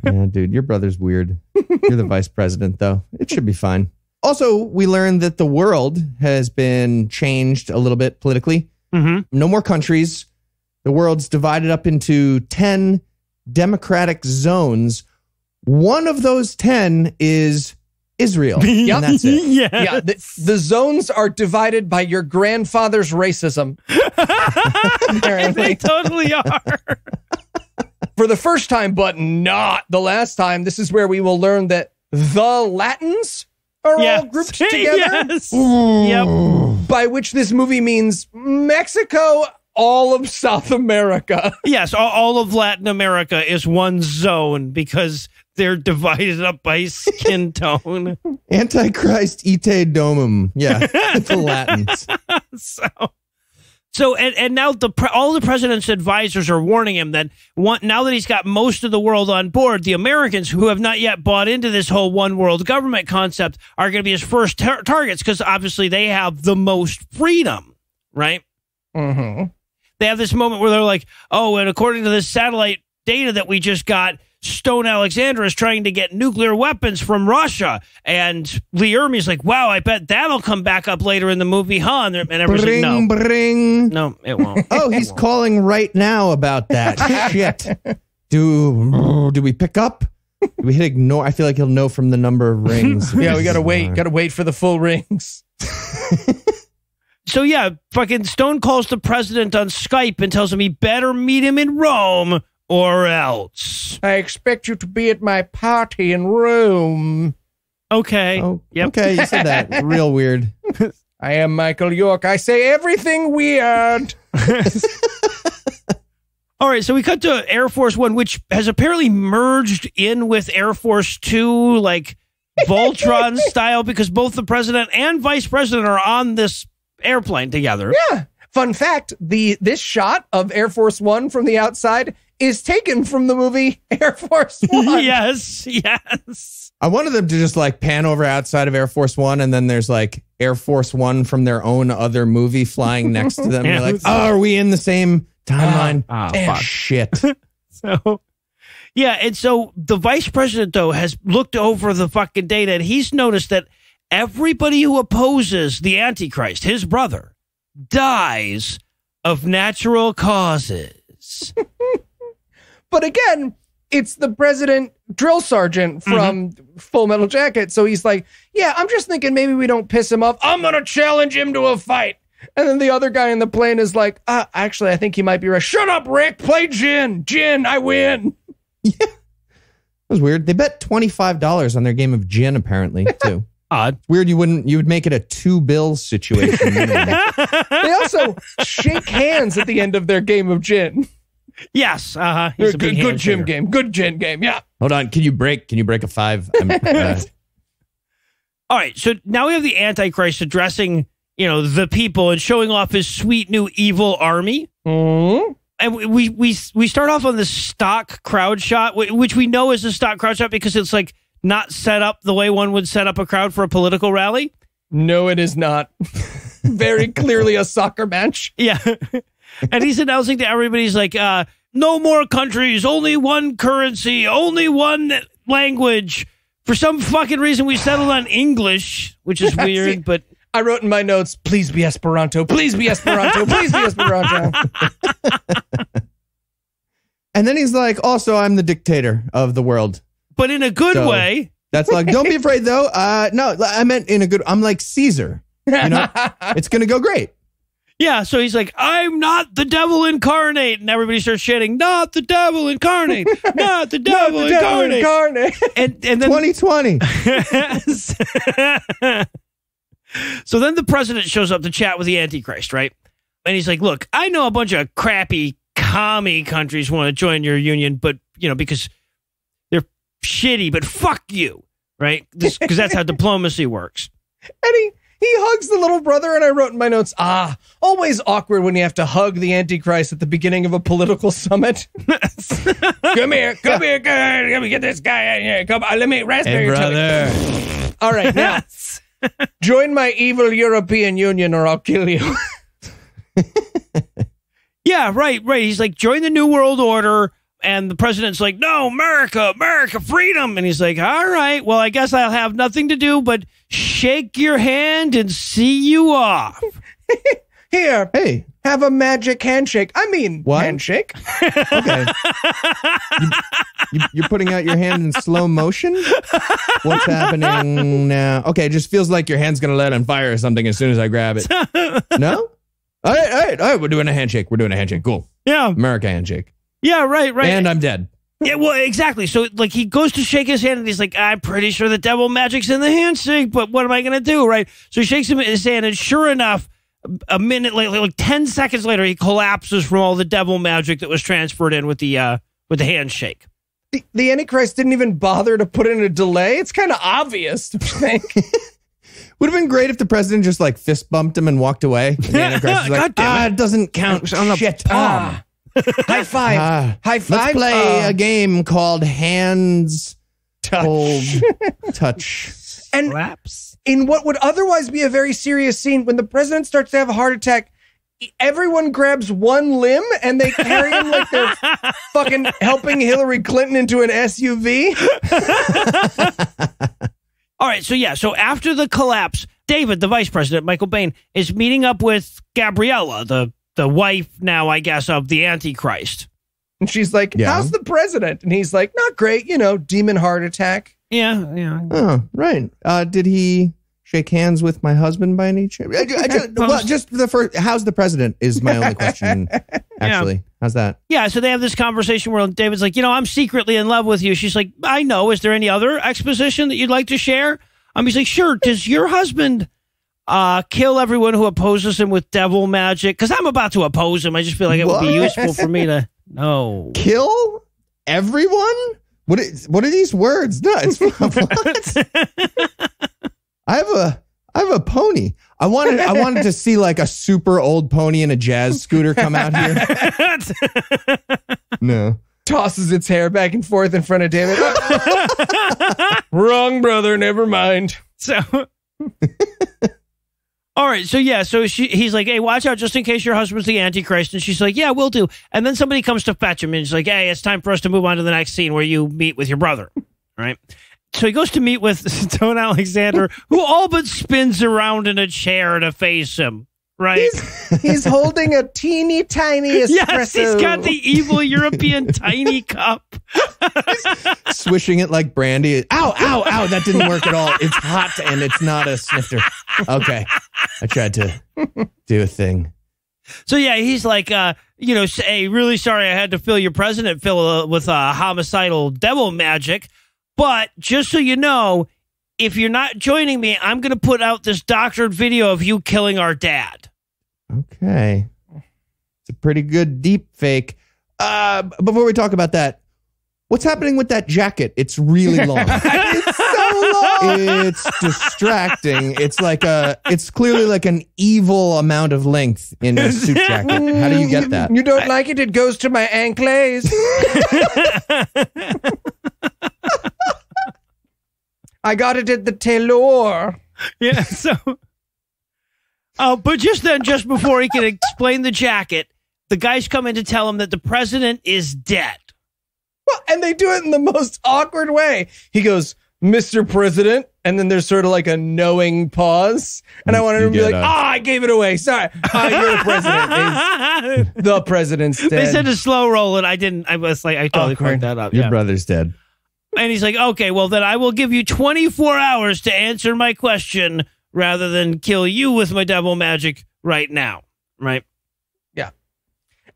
Yeah, dude, your brother's weird. You're the vice president, though. It should be fine. Also, we learned that the world has been changed a little bit politically. Mm-hmm. No more countries. The world's divided up into 10 democratic zones. One of those 10 is Israel. Yep. And that's it. Yes. Yeah, the zones are divided by your grandfather's racism. They totally are. For the first time, but not the last time, this is where we will learn that the Latins are all grouped together. Yes. Yep. By which this movie means Mexico, all of South America. Yes, all of Latin America is one zone because they're divided up by skin tone. Antichrist ite domum. Yeah, the Latins. So now all the president's advisors are warning him that now that he's got most of the world on board, the Americans who have not yet bought into this whole one world government concept are going to be his first targets because obviously they have the most freedom, right? Mm-hmm. They have this moment where they're like, oh, and according to this satellite data that we just got, Stone Alexander is trying to get nuclear weapons from Russia. And Lee Ermey's like, wow, I bet that'll come back up later in the movie, huh? And everyone's like, no. Bring. No, it won't. Oh, he's calling right now about that. Shit. Do we pick up? Do we hit ignore? I feel like he'll know from the number of rings. Yeah, we got to wait. Got to wait for the full rings. So, yeah, fucking Stone calls the president on Skype and tells him he better meet him in Rome. Or else. I expect you to be at my party in Rome. Okay. Oh, yep. Okay, you said that. Real weird. I am Michael York. I say everything weird. All right, so we cut to Air Force One, which has apparently merged in with Air Force Two, like Voltron style, because both the president and vice president are on this airplane together. Yeah. Fun fact, this shot of Air Force One from the outside is taken from the movie Air Force One. Yes. I wanted them to just like pan over outside of Air Force One and then there's like Air Force One from their own other movie flying next to them. You're like, oh, are we in the same timeline? Damn, fuck. Shit. So, yeah. And so the vice president, though, has looked over the fucking data and he's noticed that everybody who opposes the Antichrist, his brother, dies of natural causes. But again, it's the president drill sergeant from Full Metal Jacket. So he's like, yeah, I'm just thinking maybe we don't piss him off. I'm going to challenge him to a fight. And then the other guy in the plane is like, actually, I think he might be right. Shut up, Rick. Play gin. Gin, I win. Yeah. That was weird. They bet $25 on their game of gin, apparently, too. Odd. Weird you would make it a two-bill situation. They also shake hands at the end of their game of gin. Yes. He's a big good gym game. Good gin game. Yeah. Hold on. Can you break a five? All right. So now we have the Antichrist addressing, you know, the people and showing off his sweet new evil army. Mm-hmm. And we start off on the stock crowd shot, which we know is a stock crowd shot because it's like not set up the way one would set up a crowd for a political rally. No, it is not. Very clearly a soccer match. Yeah. And he's announcing to everybody, he's like, no more countries, only one currency, only one language. For some fucking reason, we settled on English, which is weird. See, but I wrote in my notes, please be Esperanto, please be Esperanto, please be Esperanto. And then he's like, also, I'm the dictator of the world. But in a good way. That's like, don't be afraid, though. No, I meant in a good, I'm like Caesar. You know, it's going to go great. Yeah, so he's like, I'm not the devil incarnate. And everybody starts chanting, not the devil incarnate. Not the devil, not the incarnate. Devil incarnate. And then 2020. So then the president shows up to chat with the Antichrist, right? And he's like, look, I know a bunch of crappy commie countries want to join your union, but, you know, because they're shitty, but fuck you, right? Because that's how diplomacy works. And he hugs the little brother, and I wrote in my notes, always awkward when you have to hug the Antichrist at the beginning of a political summit. Come here, guy. Let me get this guy out of here. Come on, let me raspberry your tongue. All right, now, join my evil European Union or I'll kill you. Yeah, right. He's like, join the New World Order. And the president's like, no, America, freedom. And he's like, all right, well, I guess I'll have nothing to do but shake your hand and see you off. Here, hey, have a magic handshake. I mean, what? Handshake. Okay. You're putting out your hand in slow motion? What's happening now? Okay, it just feels like your hand's going to let on fire or something as soon as I grab it. No? All right, we're doing a handshake. Cool. Yeah. America handshake. Yeah, right. And I'm dead. Yeah, well, exactly. So, like, he goes to shake his hand, and he's like, I'm pretty sure the devil magic's in the handshake, but what am I going to do, right? So he shakes his hand, and sure enough, a minute later, like 10 seconds later, he collapses from all the devil magic that was transferred in with the handshake. The Antichrist didn't even bother to put in a delay. It's kind of obvious, to think. Would have been great if the president just, like, fist bumped him and walked away. And the Antichrist was like, it doesn't count. I'm shit. High five. High five. Let's play a game called Hands Touch. And Raps. In what would otherwise be a very serious scene, when the president starts to have a heart attack, everyone grabs one limb and they carry him like they're fucking helping Hillary Clinton into an SUV. All right. So, yeah. So after the collapse, David, the vice president, Michael Biehn, is meeting up with Gabriella, the wife now, I guess, of the Antichrist. And she's like, how's the president? And he's like, not great, you know, demon heart attack. Yeah. Oh, right. Did he shake hands with my husband by any chance? Just the first, how's the president is my only question, actually. Yeah. How's that? Yeah, so they have this conversation where David's like, you know, I'm secretly in love with you. She's like, I know. Is there any other exposition that you'd like to share? He's like, sure. Does your husband... kill everyone who opposes him with devil magic? Because I'm about to oppose him. I just feel like it would be useful for me to know. Kill everyone? What are these words? No, it's what? I have a pony. I wanted to see like a super old pony and a jazz scooter come out here. No. Tosses its hair back and forth in front of David. Wrong, brother. Never mind. So. All right, so yeah, so he's like, hey, watch out just in case your husband's the Antichrist. And she's like, yeah, we'll do. And then somebody comes to fetch him and she's like, hey, it's time for us to move on to the next scene where you meet with your brother. Right? So he goes to meet with Stone Alexander, who all but spins around in a chair to face him. Right? He's holding a teeny tiny espresso. Yes, he's got the evil European tiny cup. Swishing it like brandy. Ow, that didn't work at all. It's hot and it's not a snifter. Okay. I tried to do a thing. So, yeah, he's like, you know, hey, really sorry I had to fill your president with homicidal devil magic. But just so you know, if you're not joining me, I'm going to put out this doctored video of you killing our dad. Okay. It's a pretty good deep fake. Before we talk about that, what's happening with that jacket? It's really long. It's so long. It's distracting. It's clearly like an evil amount of length in a suit jacket. How do you get that? You don't like it? It goes to my ankles. I got it at the tailor. Yeah. So, but just before he can explain the jacket, the guys come in to tell him that the president is dead. Well, and they do it in the most awkward way. He goes, Mr. President. And then there's sort of like a knowing pause. And I wanted him to be like, I gave it away. Sorry. You're president. The president's dead. They said to slow roll it. I didn't. I was like, I totally cranked that up. Your brother's dead. And he's like, okay, well, then I will give you 24 hours to answer my question rather than kill you with my devil magic right now. Right? Yeah.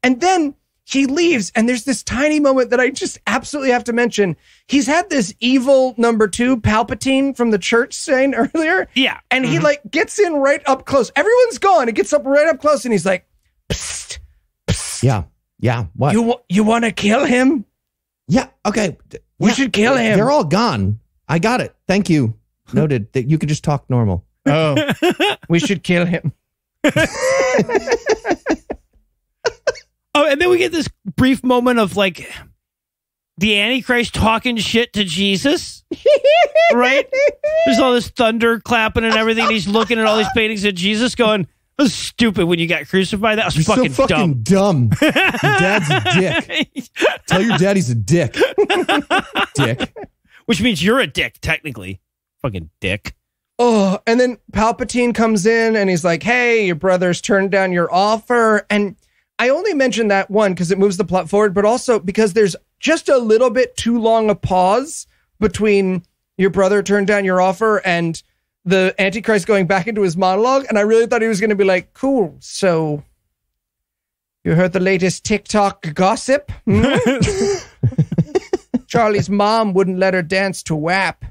And then he leaves, and there's this tiny moment that I just absolutely have to mention. He's had this evil #2 Palpatine from the church saying earlier. Yeah. And he like gets in right up close. Everyone's gone. It gets up right up close, and he's like, psst, psst. Yeah. Yeah. What? You want to kill him? Yeah. Okay. We should kill him. They're all gone. I got it. Thank you. Noted that you could just talk normal. Oh, we should kill him. Oh, and then we get this brief moment of like the Antichrist talking shit to Jesus, right? There's all this thunder clapping and everything. And he's looking at all these paintings of Jesus going, that was stupid when you got crucified. That was You're so fucking dumb. Your dad's a dick. Tell your dad he's a dick. Dick. Which means you're a dick, technically. Fucking dick. Oh, and then Palpatine comes in and he's like, hey, your brother's turned down your offer. And I only mentioned that one because it moves the plot forward, but also because there's just a little bit too long a pause between your brother turned down your offer and the Antichrist going back into his monologue. And I really thought he was going to be like, cool, so you heard the latest TikTok gossip? Charlie's mom wouldn't let her dance to WAP.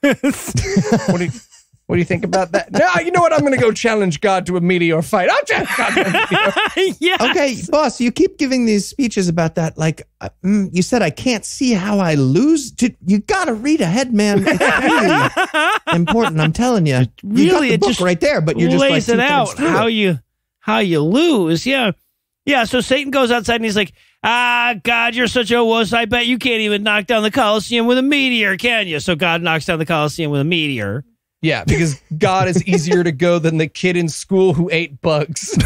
What do you think about that? No, you know what? I'm going to go challenge God to a meteor fight. I'll challenge God to a meteor. Yes. Okay, boss, you keep giving these speeches about that. Like, you said, I can't see how I lose. Dude, you got to read ahead, man. It's really important. I'm telling you. Really, you got the book just right there, but you're just lays like, it out how you lose. Yeah. Yeah, so Satan goes outside and he's like, ah, God, you're such a wuss. I bet you can't even knock down the Colosseum with a meteor, can you? So God knocks down the Colosseum with a meteor. Yeah, because God is easier to go than the kid in school who ate bugs.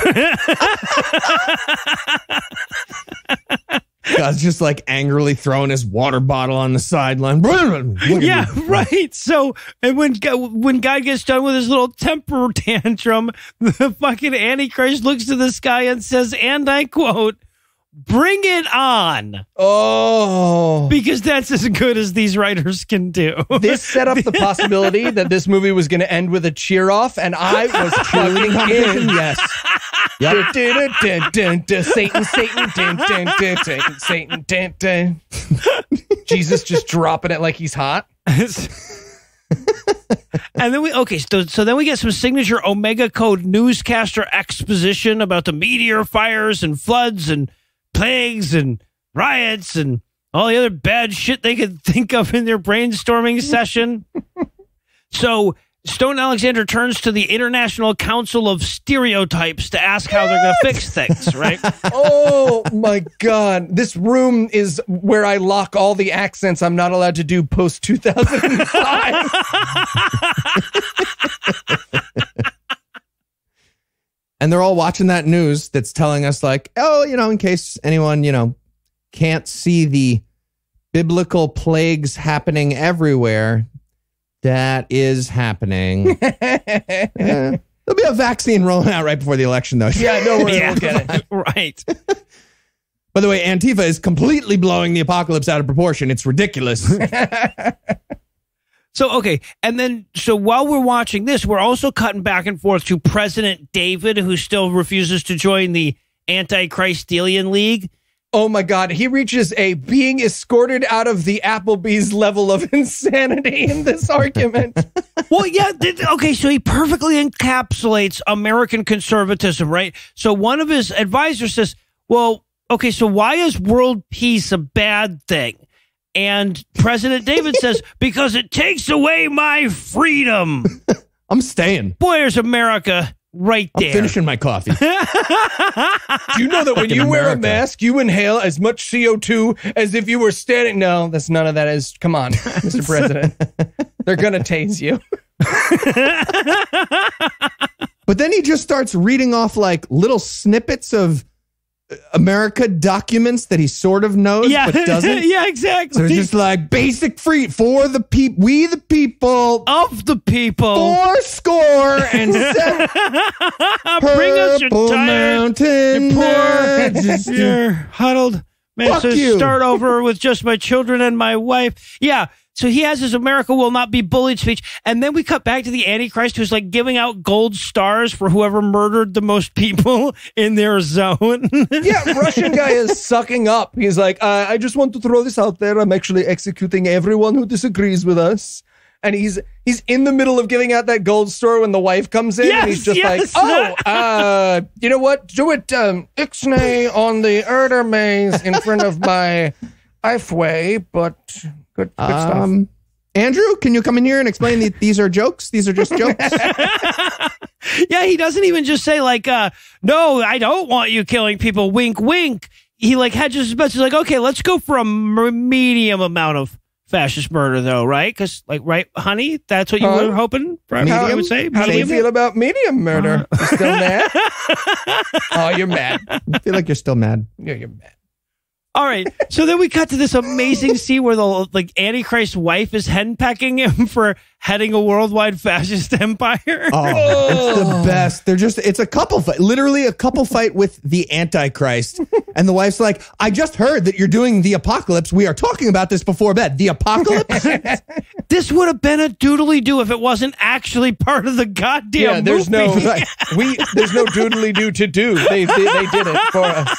God's just like angrily throwing his water bottle on the sideline. Yeah, right. So, and when God gets done with his little temper tantrum, the fucking Antichrist looks to the sky and says, and I quote, "Bring it on." Oh. Because that's as good as these writers can do. This set up the possibility that this movie was going to end with a cheer off, and I was cheering in. Yes. Yep. Satan, Satan, Satan, Satan. Jesus just dropping it like he's hot. And then we get some signature Omega Code newscaster exposition about the meteor fires and floods and plagues and riots and all the other bad shit they could think of in their brainstorming session. So Stone Alexander turns to the International Council of Stereotypes to ask how they're going to fix things, right? Oh, my God. This room is where I lock all the accents I'm not allowed to do post-2005. And they're all watching that news that's telling us like, oh, you know, in case anyone, you know, can't see the biblical plagues happening everywhere. That is happening. There'll be a vaccine rolling out right before the election, though. Yeah, no worries. Yeah. We'll get it. Right. By the way, Antifa is completely blowing the apocalypse out of proportion. It's ridiculous. So, okay. And then, so while we're watching this, we're also cutting back and forth to President David, who still refuses to join the Antichristian League. Oh, my God. He reaches a being escorted out of the Applebee's level of insanity in this argument. Well, yeah. Okay. So he perfectly encapsulates American conservatism, right? So one of his advisors says, well, okay, so why is world peace a bad thing? And President David says, because it takes away my freedom. I'm staying. Boy, there's America. Right there. I'm finishing my coffee. Do you know that when you wear a mask, you inhale as much CO2 as if you were standing? No, that's none of that is. Come on, Mr. President. They're going to tase you. But then he just starts reading off like little snippets of America documents that he sort of knows, yeah, but doesn't. Yeah, exactly. So it's just like basic free for the people, we the people of the people, 407. Bring us your tired, your poor, your huddled man. Fuck so you. Start over with just my children and my wife. Yeah. So he has his America will not be bullied speech. And then we cut back to the Antichrist, who's like giving out gold stars for whoever murdered the most people in their zone. Yeah, Russian guy is sucking up. He's like, I just want to throw this out there. I'm actually executing everyone who disagrees with us. And he's in the middle of giving out that gold star when the wife comes in. Yes, and he's just like, oh, you know what? Do it ixnay on the erder maze in front of my ifway, but... Good stuff. Andrew, can you come in here and explain that these are jokes? These are just jokes. Yeah, he doesn't even just say like, no, I don't want you killing people. Wink, wink. He like hedges his bets. He's like, okay, let's go for a medium amount of fascist murder, though, right? Because like, right, honey, that's what you were hoping. Medium, I would say. How do you feel about medium murder? You still mad? Oh, you're mad. I feel like you're still mad. Yeah, you're mad. All right, so then we cut to this amazing scene where the like Antichrist's wife is henpecking him for heading a worldwide fascist empire. Oh, it's the best. They're just, it's a couple fight, literally a couple fight with the Antichrist. And the wife's like, I just heard that you're doing the apocalypse. We are talking about this before bed. The apocalypse? This would have been a doodly-doo if it wasn't actually part of the goddamn movie. Yeah, there's movie. No, like, there's no doodly-doo to do. They did it for us.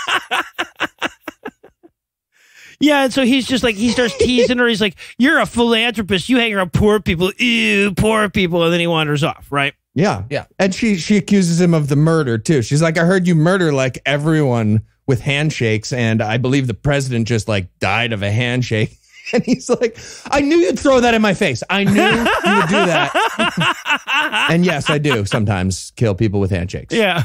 Yeah, and so he's just like, he starts teasing her. He's like, you're a philanthropist. You hang around poor people. Ew, poor people. And then he wanders off, right? Yeah. Yeah. And she accuses him of the murder, too. She's like, I heard you murder, like, everyone with handshakes. And I believe the president just, like, died of a handshake. And he's like, I knew you'd throw that in my face. I knew you would do that. And yes, I do sometimes kill people with handshakes. Yeah.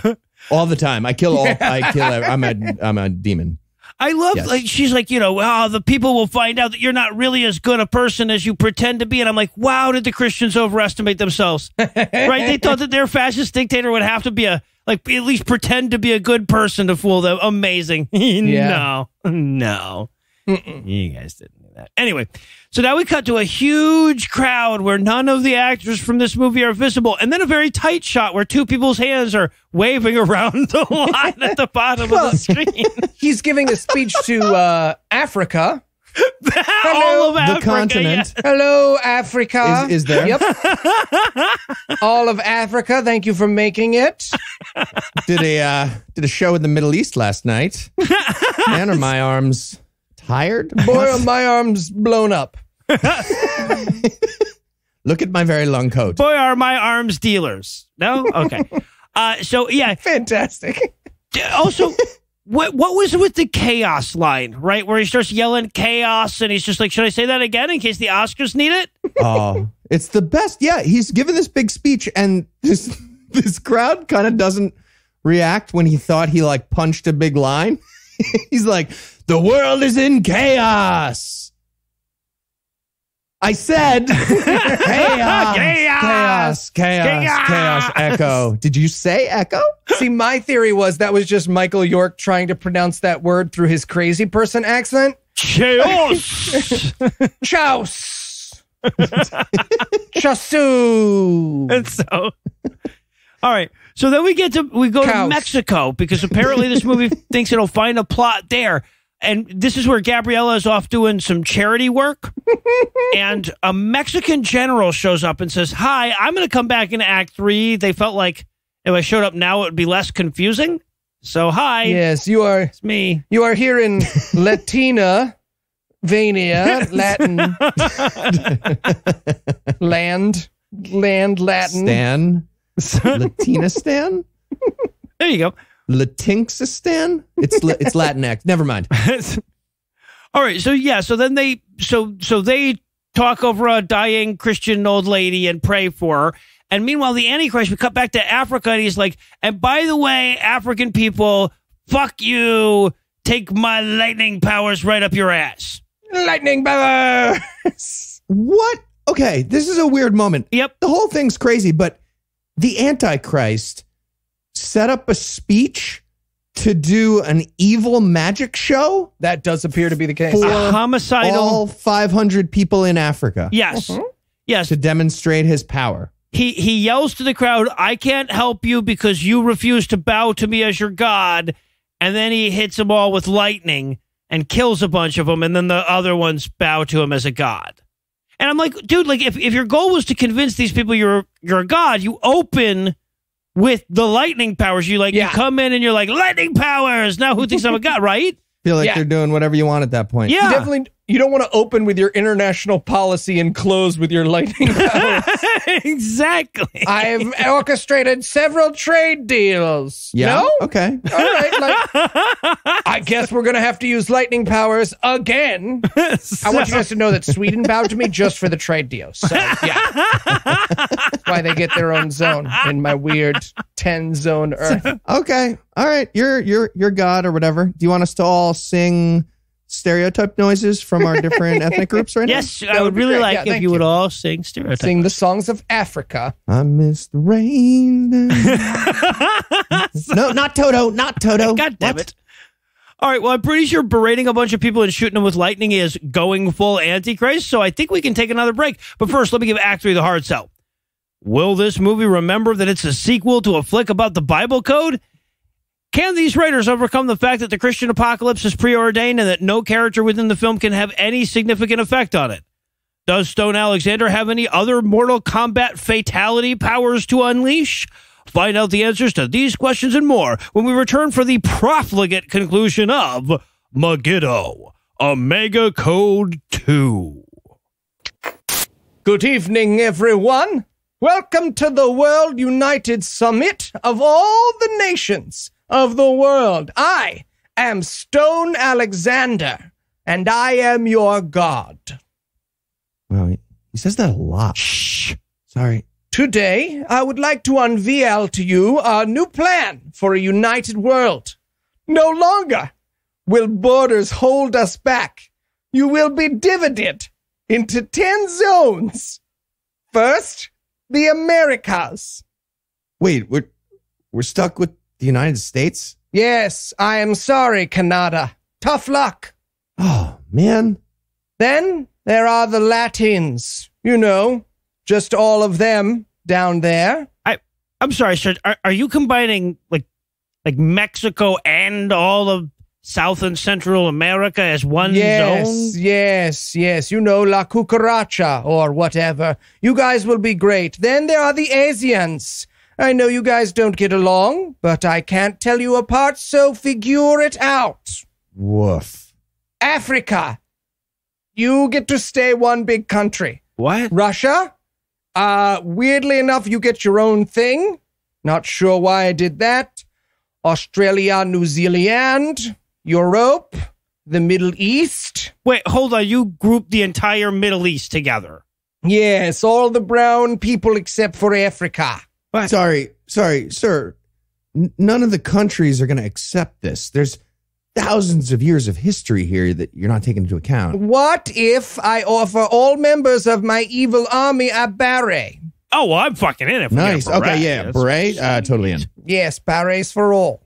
All the time. I'm a demon. I love, yes. Like, she's like, you know, oh, the people will find out that you're not really as good a person as you pretend to be. And I'm like, wow, did the Christians overestimate themselves? Right? They thought that their fascist dictator would have to be a, like, at least pretend to be a good person to fool them. Amazing. Yeah. No. Mm-mm. You guys didn't do that. Anyway, so now we cut to a huge crowd where none of the actors from this movie are visible. And then a very tight shot where two people's hands are waving around the line at the bottom of the screen. He's giving a speech to Africa. Hello, all of Africa. The continent. Yes. Hello, Africa. Is there? Yep. All of Africa. Thank you for making it. Did a show in the Middle East last night. Man, are my arms... tired? Boy, are my arms blown up. Look at my very long coat. Boy, are my arms dealers. No? Okay. So, yeah. Fantastic. Also, what was with the chaos line, right? Where he starts yelling chaos and he's just like, should I say that again in case the Oscars need it? Oh, it's the best. Yeah, he's given this big speech and this crowd kind of doesn't react when he thought he like punched a big line. He's like, the world is in chaos. I said chaos, chaos, chaos, chaos, chaos, echo. Did you say echo? See, my theory was that was just Michael York trying to pronounce that word through his crazy person accent. Chaos. Chaos. Chasu. And so, all right. So then we go to Mexico because apparently this movie thinks it'll find a plot there. And this is where Gabriella is off doing some charity work. And a Mexican general shows up and says, hi, I'm going to come back in Act 3. They felt like if I showed up now, it would be less confusing. So, hi. Yes, you are. It's me. You are here in Latina, Vania, Latin. Land, Latin. Stan. Latinistan? There you go. Latinxistan? It's Latinx. Never mind. All right. So yeah. So then they talk over a dying Christian old lady and pray for her. And meanwhile, the Antichrist, we cut back to Africa, and he's like, and by the way, African people, fuck you. Take my lightning powers right up your ass. Lightning powers. What? Okay. This is a weird moment. Yep. The whole thing's crazy, but. The Antichrist set up a speech to do an evil magic show. That does appear to be the case. For a homicidal. All 500 people in Africa. Yes. Uh-huh. Yes. To demonstrate his power. He yells to the crowd, I can't help you because you refuse to bow to me as your God. And then he hits them all with lightning and kills a bunch of them. And then the other ones bow to him as a God. And I'm like, dude, like if your goal was to convince these people you're a god, you open with the lightning powers. You like, yeah. You come in and you're like, lightning powers. Now who thinks I'm a god, right? Feel like yeah. They're doing whatever you want at that point. Yeah, you definitely You don't want to open with your international policy and close with your lightning house. Exactly. I've orchestrated several trade deals. Yeah. No? Okay. All right. I guess we're going to have to use lightning powers again. So. I want you guys to know that Sweden bowed to me just for the trade deal. So, yeah. That's why they get their own zone in my weird 10-zone Earth. Okay. All right. You're God or whatever. Do you want us to all sing stereotype noises from our different ethnic groups right now? Yes, I would really like if you would all sing stereotype. Sing the songs of Africa. I miss the rain. No, not Toto, not Toto. God damn it. All right, well, I'm pretty sure berating a bunch of people and shooting them with lightning is going full Antichrist, so I think we can take another break. But first, let me give Act 3 the hard sell. Will this movie remember that it's a sequel to a flick about the Bible Code? Can these writers overcome the fact that the Christian apocalypse is preordained and that no character within the film can have any significant effect on it? Does Stone Alexander have any other Mortal Kombat fatality powers to unleash? Find out the answers to these questions and more when we return for the profligate conclusion of Megiddo, Omega Code 2. Good evening, everyone. Welcome to the World United Summit of all the nations of the world. I am Stone Alexander, and I am your god. Wow, he says that a lot. Shh. Sorry. Today, I would like to unveil to you our new plan for a united world. No longer will borders hold us back. You will be divided into 10 zones. First, the Americas. Wait, we're stuck with the United States? Yes, I am sorry, Canada. Tough luck. Oh, man. Then there are the Latins. You know, just all of them down there. I'm sorry, sir. Are you combining like Mexico and all of South and Central America as one zone? Yes. You know, La Cucaracha or whatever. You guys will be great. Then there are the Asians. I know you guys don't get along, but I can't tell you apart, so figure it out. Woof. Africa. You get to stay one big country. What? Russia. Weirdly enough, you get your own thing. Not sure why I did that. Australia, New Zealand, Europe, the Middle East. Wait, hold on. You grouped the entire Middle East together. Yes, all the brown people except for Africa. What? Sorry, sir. None of the countries are going to accept this. There's thousands of years of history here that you're not taking into account. What if I offer all members of my evil army a beret? Oh, well, I'm fucking in it. Nice. Okay, yeah. Beret, totally in. Yes, berets for all.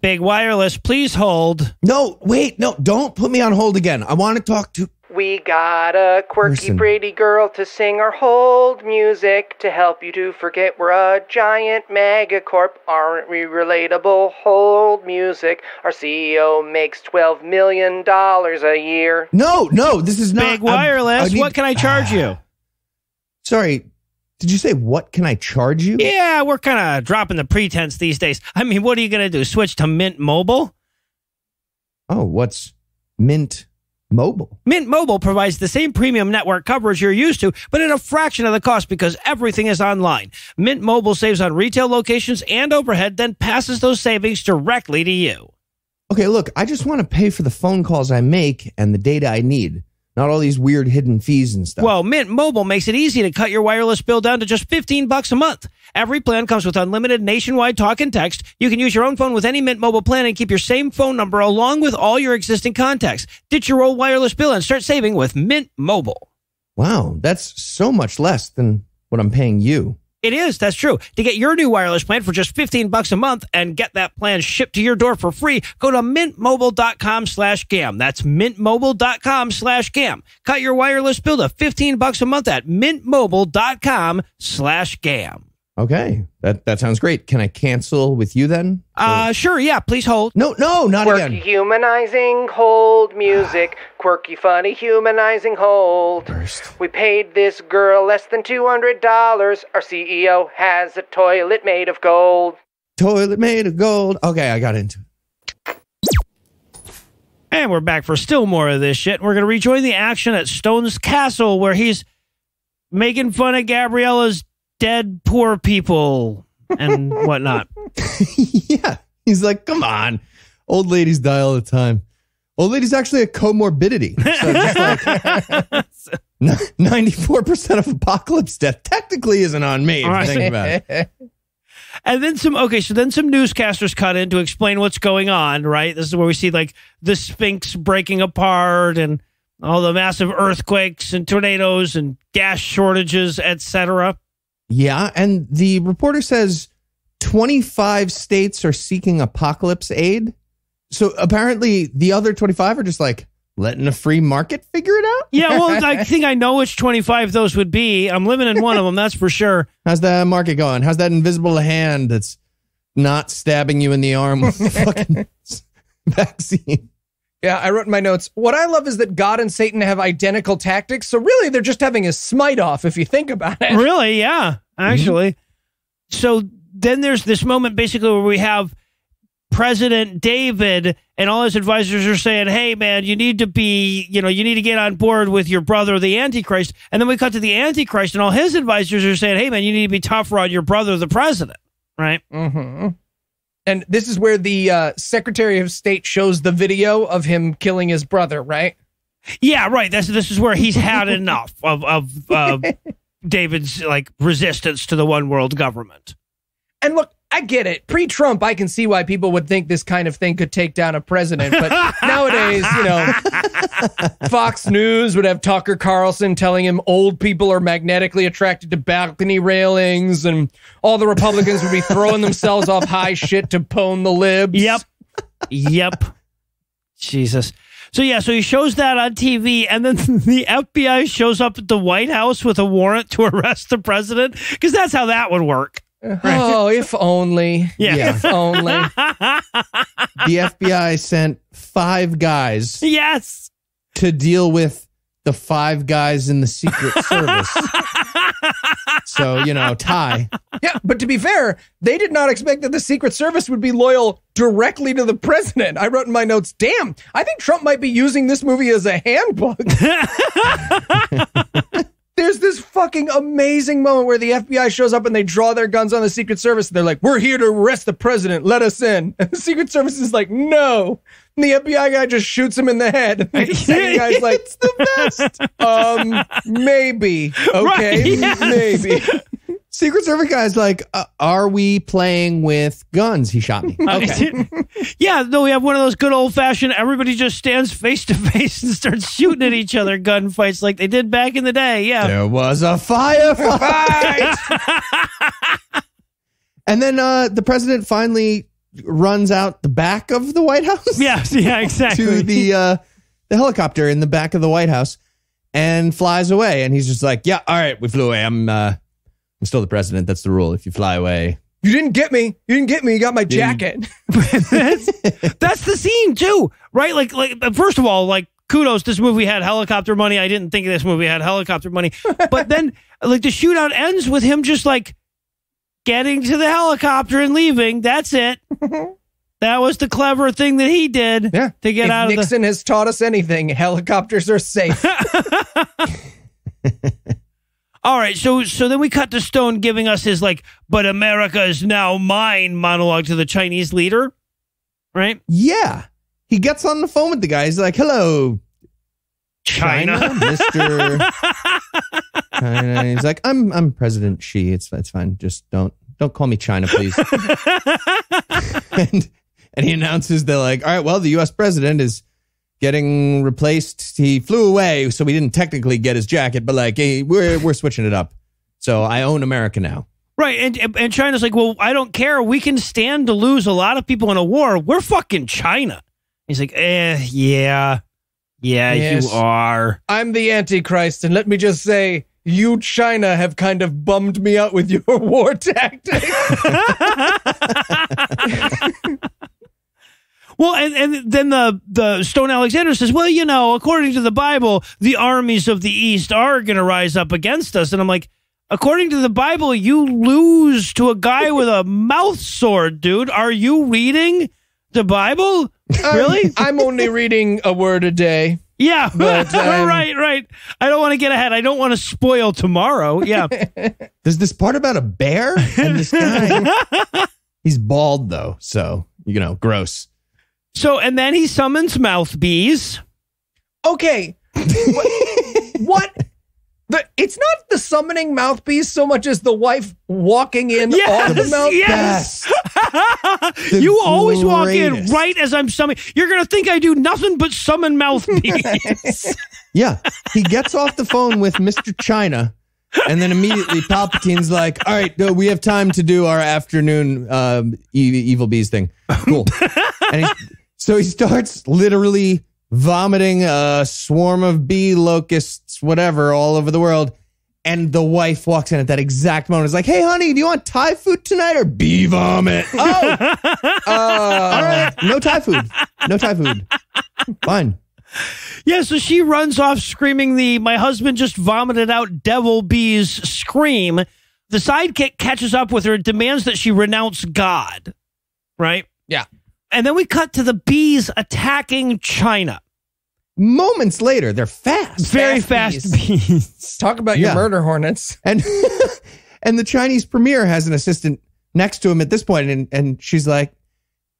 Big Wireless, please hold. No, wait, no, don't put me on hold again. I want to talk to... We got a quirky, pretty girl to sing our hold music to help you to forget we're a giant megacorp. Aren't we relatable? Hold music. Our CEO makes $12 million a year. No, this is not... Big Wireless, what can I charge you? Sorry, did you say what can I charge you? Yeah, we're kind of dropping the pretense these days. I mean, what are you going to do? Switch to Mint Mobile? Oh, what's Mint Mobile? Mint Mobile provides the same premium network coverage you're used to, but at a fraction of the cost because everything is online. Mint Mobile saves on retail locations and overhead, then passes those savings directly to you. Okay, look, I just want to pay for the phone calls I make and the data I need, not all these weird hidden fees and stuff. Well, Mint Mobile makes it easy to cut your wireless bill down to just $15 a month. Every plan comes with unlimited nationwide talk and text. You can use your own phone with any Mint Mobile plan and keep your same phone number along with all your existing contacts. Ditch your old wireless bill and start saving with Mint Mobile. Wow, that's so much less than what I'm paying you. It is, that's true. To get your new wireless plan for just $15 a month and get that plan shipped to your door for free, go to mintmobile.com/gam. That's mintmobile.com/gam. Cut your wireless bill to $15 a month at mintmobile.com/gam. Okay, that sounds great. Can I cancel with you then? Sure, yeah, please hold. No, not again. Quirky humanizing hold music. Quirky funny humanizing hold. First. We paid this girl less than $200. Our CEO has a toilet made of gold. toilet made of gold. Okay, I got into it. And we're back for still more of this shit. We're going to rejoin the action at Stone's Castle, where he's making fun of Gabriella's dead poor people and whatnot. Yeah. He's like, come on. Old ladies die all the time. Old lady's actually a comorbidity. So just like 94% of apocalypse death technically isn't on me. Right. Think about it. And then some, okay, so then some newscasters cut in to explain what's going on, right? This is where we see like the Sphinx breaking apart and all the massive earthquakes and tornadoes and gas shortages, etc. Yeah, and the reporter says 25 states are seeking apocalypse aid. So apparently the other 25 are just like letting a free market figure it out? Yeah, well, I think I know which 25 those would be. I'm living in one of them, that's for sure. How's that market going? How's that invisible hand that's not stabbing you in the arm with the fucking vaccine? Yeah, I wrote in my notes, what I love is that God and Satan have identical tactics, so really they're just having a smite-off if you think about it. Really, yeah, actually. Mm-hmm. So then there's this moment basically where we have President David and all his advisors are saying, hey, man, you need to be, you know, you need to get on board with your brother, the Antichrist. And then we cut to the Antichrist and all his advisors are saying, hey, man, you need to be tougher on your brother, the president. Right. Mm-hmm. And this is where the Secretary of State shows the video of him killing his brother. Right. Yeah, right. This is where he's had enough of David's like resistance to the one world government. And look, I get it. Pre-Trump, I can see why people would think this kind of thing could take down a president. But nowadays, you know, Fox News would have Tucker Carlson telling him old people are magnetically attracted to balcony railings, and all the Republicans would be throwing themselves off high shit to pwn the libs. Yep. Yep. Jesus. So, yeah, so he shows that on TV, and then the FBI shows up at the White House with a warrant to arrest the president, because that's how that would work. Right. Oh, if only. Yeah. If only. The FBI sent 5 guys. Yes. To deal with the 5 guys in the Secret Service. So, you know, tie. Yeah, but to be fair, they did not expect that the Secret Service would be loyal directly to the president. I wrote in my notes, damn, I think Trump might be using this movie as a handbook. There's this fucking amazing moment where the FBI shows up and they draw their guns on the Secret Service. And they're like, we're here to arrest the president. Let us in. And the Secret Service is like, no. And the FBI guy just shoots him in the head. And the second guy's like, it's the best. Maybe. Okay, right, yes. Maybe. Secret Service guy's like, are we playing with guns? He shot me. Okay. Yeah, no, we have one of those good old-fashioned, everybody just stands face-to-face and starts shooting at each other gunfights like they did back in the day, yeah. There was a firefight! And then the president finally runs out the back of the White House. Yes, yeah, exactly. To the helicopter in the back of the White House and flies away. And he's just like, yeah, all right, we flew away. I'm still the president. That's the rule. If you fly away. You didn't get me. You didn't get me. You got my jacket. That's the scene too, right? Like, first of all, like, kudos. This movie had helicopter money. I didn't think this movie had helicopter money, but then like the shootout ends with him just like getting to the helicopter and leaving. That's it. That was the clever thing that he did to get out of the... Nixon has taught us anything. Helicopters are safe. All right, so then we cut to Stone giving us his, like, but America is now mine monologue to the Chinese leader, right? Yeah. He gets on the phone with the guy. He's like, hello, China. Mr. China. He's like, I'm President Xi. It's fine. Just don't call me China, please. and he announces, they're like, all right, well, the U.S. president is getting replaced. He flew away, so we didn't technically get his jacket, but like, hey, we're switching it up. So I own America now. Right, and China's like, well, I don't care. We can stand to lose a lot of people in a war. We're fucking China. He's like, yeah, yes, you are. I'm the Antichrist, and let me just say, you, China, have kind of bummed me out with your war tactics. Well, and then the Stone Alexander says, well, you know, according to the Bible, the armies of the East are going to rise up against us. And I'm like, According to the Bible, you lose to a guy with a mouth sword, dude. Are you reading the Bible? Really? I'm only reading a word a day. Yeah, but, right. I don't want to get ahead. I don't want to spoil tomorrow. Yeah. There's this part about a bear and this guy. He's bald, though, so, you know, gross. So, and then he summons mouth bees. Okay. What? It's not the summoning mouthpiece so much as the wife walking in on the mouthpiece. Yes. You always walk in right as I'm summoning. You're going to think I do nothing but summon mouthpiece. Yeah. He gets off the phone with Mr. China and then immediately Palpatine's like, all right, we have time to do our afternoon evil bees thing. Cool. And so he starts literally vomiting a swarm of bee locusts, whatever, all over the world. And the wife walks in at that exact moment. Is like, hey, honey, do you want Thai food tonight or bee vomit? Oh, all right. No Thai food. No Thai food. Fine. Yeah, so she runs off screaming my husband just vomited out devil bees scream. The sidekick catches up with her and demands that she renounce God. Right? Yeah. And then we cut to the bees attacking China. Moments later, they're fast. Very fast bees. Talk about your murder hornets. And the Chinese premier has an assistant next to him at this point, and she's like,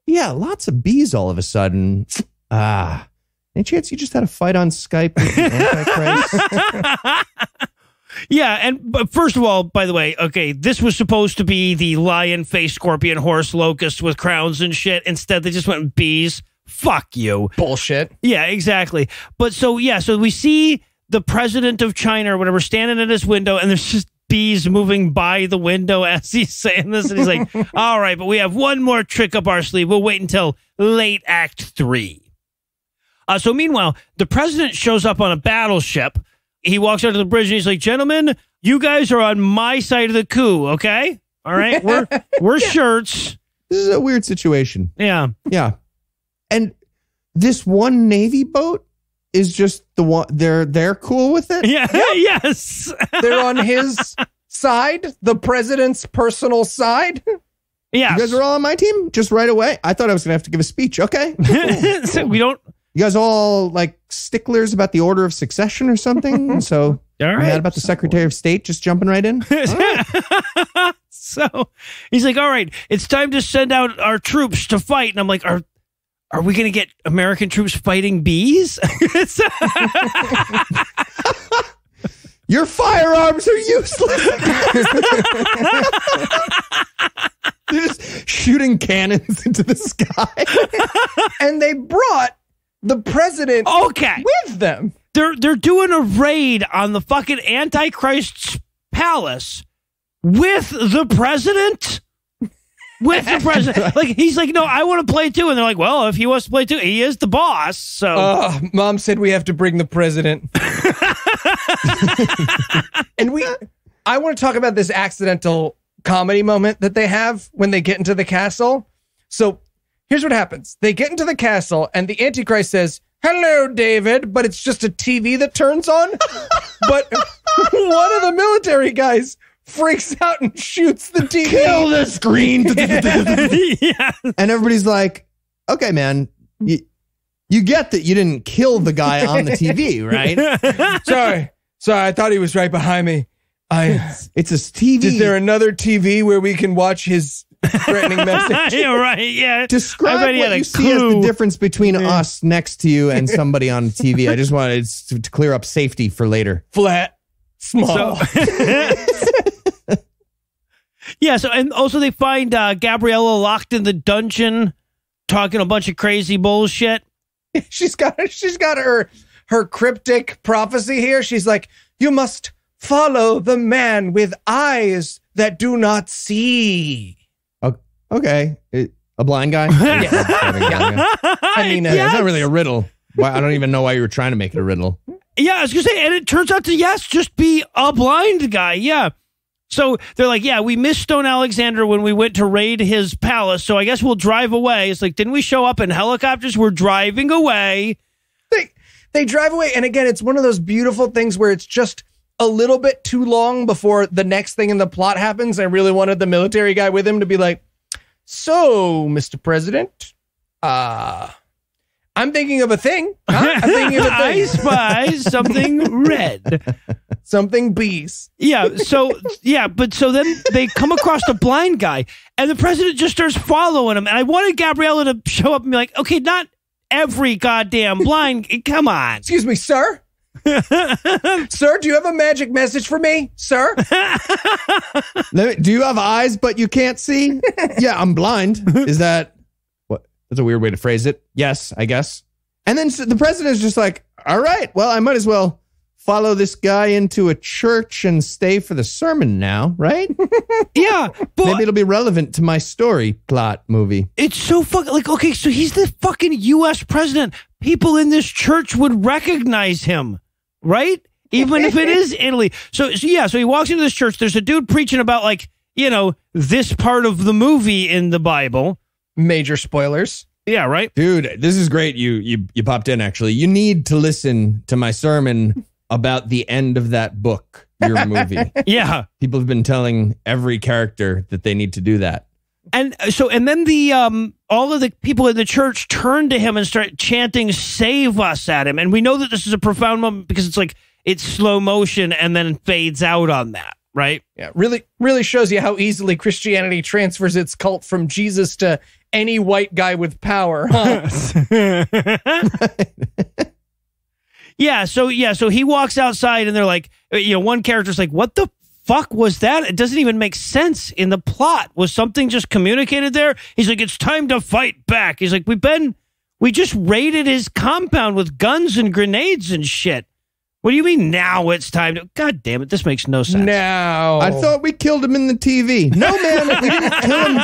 yeah, lots of bees all of a sudden. Any chance you just had a fight on Skype with the Antichrist? Yeah, but first of all, by the way, okay, this was supposed to be the lion, face, scorpion, horse, locust with crowns and shit. Instead, they just went bees. Fuck you. Bullshit. Yeah, exactly. But so we see the president of China or whatever standing at his window, and there's just bees moving by the window as he's saying this. And he's like, all right, but we have one more trick up our sleeve. We'll wait until late Act 3. So meanwhile, the president shows up on a battleship. He walks out to the bridge and he's like, gentlemen, you guys are on my side of the coup, okay? All right? We're shirts. This is a weird situation. Yeah. Yeah. And this one Navy boat is just the one, they're cool with it? Yeah. Yep. Yes. They're on his side, the president's personal side. Yeah. You guys are all on my team? Just right away? I thought I was going to have to give a speech. Okay. So we don't... You guys all like sticklers about the order of succession or something. So all right, about the Secretary of State just jumping right in. Right. So he's like, all right, it's time to send out our troops to fight. And I'm like, are we going to get American troops fighting bees? Your firearms are useless. They're just shooting cannons into the sky. And they brought the president with them. They're doing a raid on the fucking Antichrist's palace with the president. With the president. Like, he's like, no, I want to play too. And they're like, well, if he wants to play too, he is the boss. So Mom said we have to bring the president. And I want to talk about this accidental comedy moment that they have when they get into the castle. So here's what happens. They get into the castle and the Antichrist says, hello, David, but it's just a TV that turns on. But one of the military guys freaks out and shoots the TV. Kill the screen. Yes. And everybody's like, okay, man, you get that you didn't kill the guy on the TV, right? Sorry, I thought he was right behind me. It's a TV. Is there another TV where we can watch his threatening message? Yeah, right. Yeah. Describe what you see as the difference between us next to you and somebody on TV. I just wanted to clear up safety for later. Flat, small. Yeah. So, and also they find Gabriella locked in the dungeon, talking a bunch of crazy bullshit. She's got her cryptic prophecy here. She's like, you must follow the man with eyes that do not see. Okay. A blind guy? Yeah. I mean, it's not really a riddle. I don't even know why you were trying to make it a riddle. Yeah, I was going to say, and it turns out to, just be a blind guy. Yeah. So they're like, yeah, we missed Stone Alexander when we went to raid his palace, so I guess we'll drive away. It's like, didn't we show up in helicopters? We're driving away. They drive away, and again, it's one of those beautiful things where it's just a little bit too long before the next thing in the plot happens. I really wanted the military guy with him to be like, so, Mr. President, I'm thinking of a thing. Huh? I'm thinking of a thing. I spy something red. Something bees. Yeah. So, yeah. But so then they come across the blind guy and the president just starts following him. And I wanted Gabriella to show up and be like, okay, not every goddamn blind. Come on. Excuse me, sir. Sir, do you have a magic message for me, sir? Do you have eyes, but you can't see? Yeah, I'm blind. Is that... That's a weird way to phrase it. Yes, I guess. And then the president is just like, all right, well, I might as well follow this guy into a church and stay for the sermon now, right? Yeah. But maybe it'll be relevant to my story plot movie. It's so fucking like, okay, so he's the fucking U.S. president. People in this church would recognize him, right? Even if it is Italy. So yeah, so he walks into this church. There's a dude preaching about like, you know, this part of the movie in the Bible. Major spoilers. Yeah, right? Dude, this is great. You popped in, actually. You need to listen to my sermon about the end of that book, your movie. Yeah. People have been telling every character that they need to do that. And so, and then the all of the people in the church turn to him and start chanting, save us, at him. And we know that this is a profound moment because it's like, it's slow motion and then fades out on that. Right? Yeah. Really, really shows you how easily Christianity transfers its cult from Jesus to any white guy with power. Huh? Yeah. So he walks outside and they're like, you know, one character's like, what the fuck was that? It doesn't even make sense in the plot. Was something just communicated there? He's like, it's time to fight back. He's like, we just raided his compound with guns and grenades and shit. What do you mean now it's time to... God damn it, this makes no sense. No. I thought we killed him in the TV. No, man, we didn't kill him.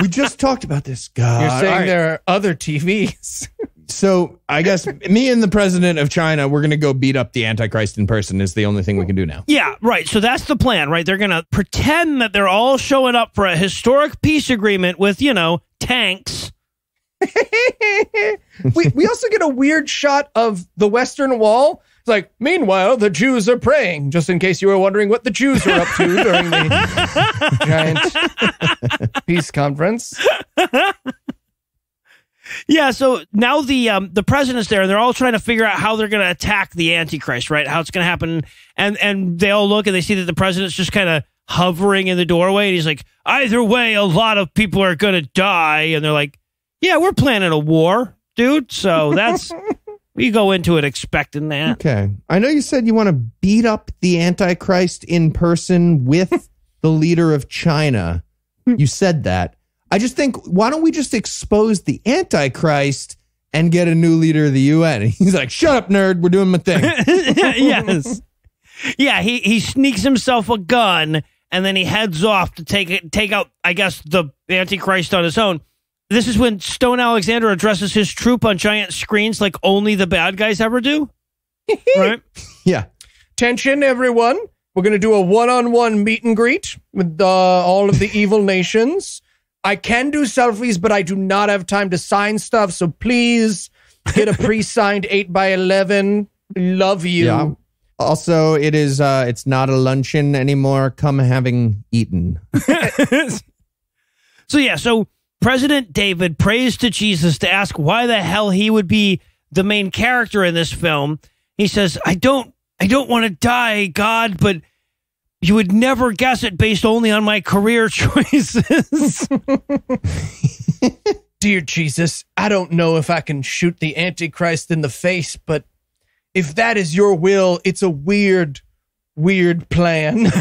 We just talked about this. God. You're saying there are other TVs. So I guess me and the president of China, we're going to go beat up the Antichrist in person is the only thing we can do now. Yeah, right. So that's the plan, right? They're going to pretend that they're all showing up for a historic peace agreement with, you know, tanks. we also get a weird shot of the Western Wall. It's like, meanwhile, the Jews are praying, just in case you were wondering what the Jews were up to during the giant peace conference. Yeah, so now the president's there, and they're all trying to figure out how they're going to attack the Antichrist, right? How it's going to happen. And they all look, and they see that the president's just kind of hovering in the doorway, and he's like, either way, a lot of people are going to die. And they're like, yeah, we're planning a war, dude. So that's, we go into it expecting that. Okay. I know you said you want to beat up the Antichrist in person with the leader of China. You said that. I just think, why don't we just expose the Antichrist and get a new leader of the UN? And he's like, shut up, nerd. We're doing my thing. Yes. Yeah, he sneaks himself a gun and then he heads off to take out, I guess, the Antichrist on his own. This is when Stone Alexander addresses his troop on giant screens like only the bad guys ever do. Right? Yeah. Attention, everyone. We're going to do a one-on-one meet and greet with all of the evil nations. I can do selfies, but I do not have time to sign stuff. So please get a pre-signed 8x11. Love you. Yeah. Also, it is, it's not a luncheon anymore. Come having eaten. So, yeah. So, President David prays to Jesus to ask why the hell he would be the main character in this film. He says, I don't want to die, God, but you would never guess it based only on my career choices. Dear Jesus, I don't know if I can shoot the Antichrist in the face, but if that is your will, it's a weird plan. And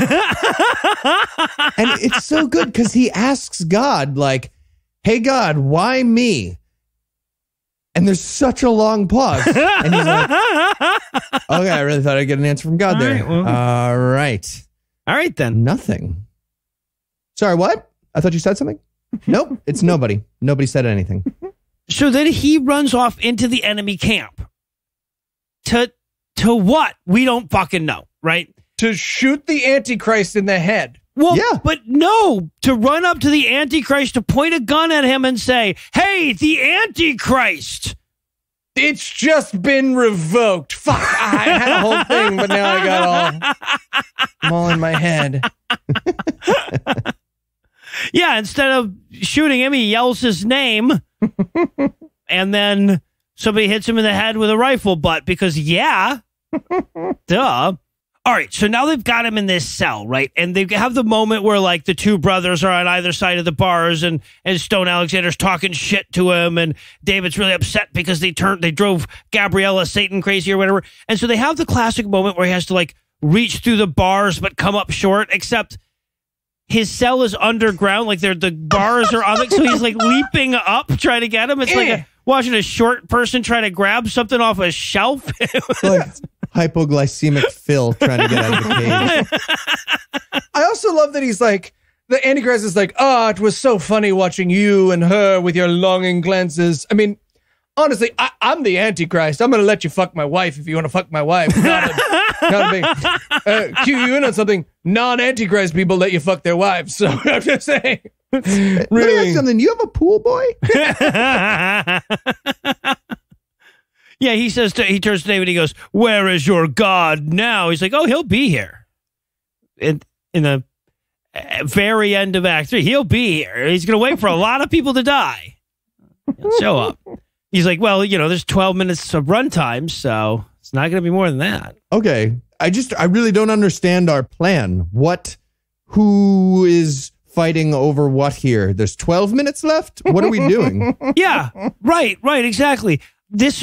it's so good because he asks God, like, hey, God, why me? And there's such a long pause. And he's like, okay, I really thought I'd get an answer from God there. All right. All right, then. Nothing. Sorry, what? I thought you said something. Nope, it's nobody. Nobody said anything. So then he runs off into the enemy camp. To what? We don't fucking know, right? To shoot the Antichrist in the head. Well, yeah. But no, to run up to the Antichrist, to point a gun at him and say, hey, the Antichrist. It's just been revoked. Fuck, I had a whole thing, but now I got all, I'm all in my head. Yeah, instead of shooting him, he yells his name, and then somebody hits him in the head with a rifle butt because, yeah, duh. All right, so now they've got him in this cell, right? And they have the moment where, like, the two brothers are on either side of the bars, and Stone Alexander's talking shit to him, and David's really upset because they drove Gabriella Satan crazy or whatever. And so they have the classic moment where he has to, like, reach through the bars but come up short, except his cell is underground. Like, the bars are on it, so he's, like, leaping up trying to get him. It's like watching a short person try to grab something off a shelf. Hypoglycemic Phil trying to get out of the cage. I also love that he's like, the Andy Grass is like, oh, it was so funny watching you and her with your longing glances. I mean, honestly, I'm the Antichrist. I'm going to let you fuck my wife if you want to fuck my wife. Cue you in on something. Non-Antichrist people let you fuck their wives. So I'm just saying. Really? Let me ask something. You have a pool boy? Yeah, he says, he turns to David, he goes, where is your God now? He's like, oh, he'll be here. In the very end of Act 3, he'll be here. He's going to wait for a lot of people to die. He'll show up. He's like, well, you know, there's 12 minutes of runtime, so it's not going to be more than that. Okay. I really don't understand our plan. Who is fighting over what here? There's 12 minutes left? What are we doing? Yeah, right, exactly. This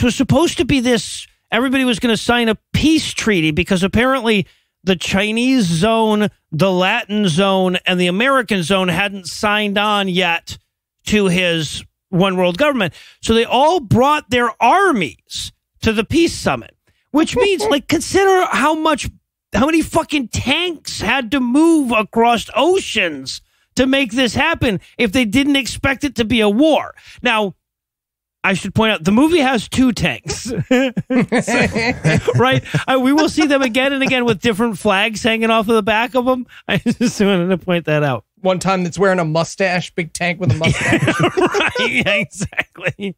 was supposed to be this. Everybody was going to sign a peace treaty because apparently the Chinese zone, the Latin zone, and the American zone hadn't signed on yet to his one world government. So they all brought their armies to the peace summit, which means, like, consider how many fucking tanks had to move across oceans to make this happen if they didn't expect it to be a war. Now, I should point out, the movie has two tanks, right? We will see them again and again with different flags hanging off of the back of them. I just wanted to point that out. One time that's wearing a mustache, big tank with a mustache. Right, exactly.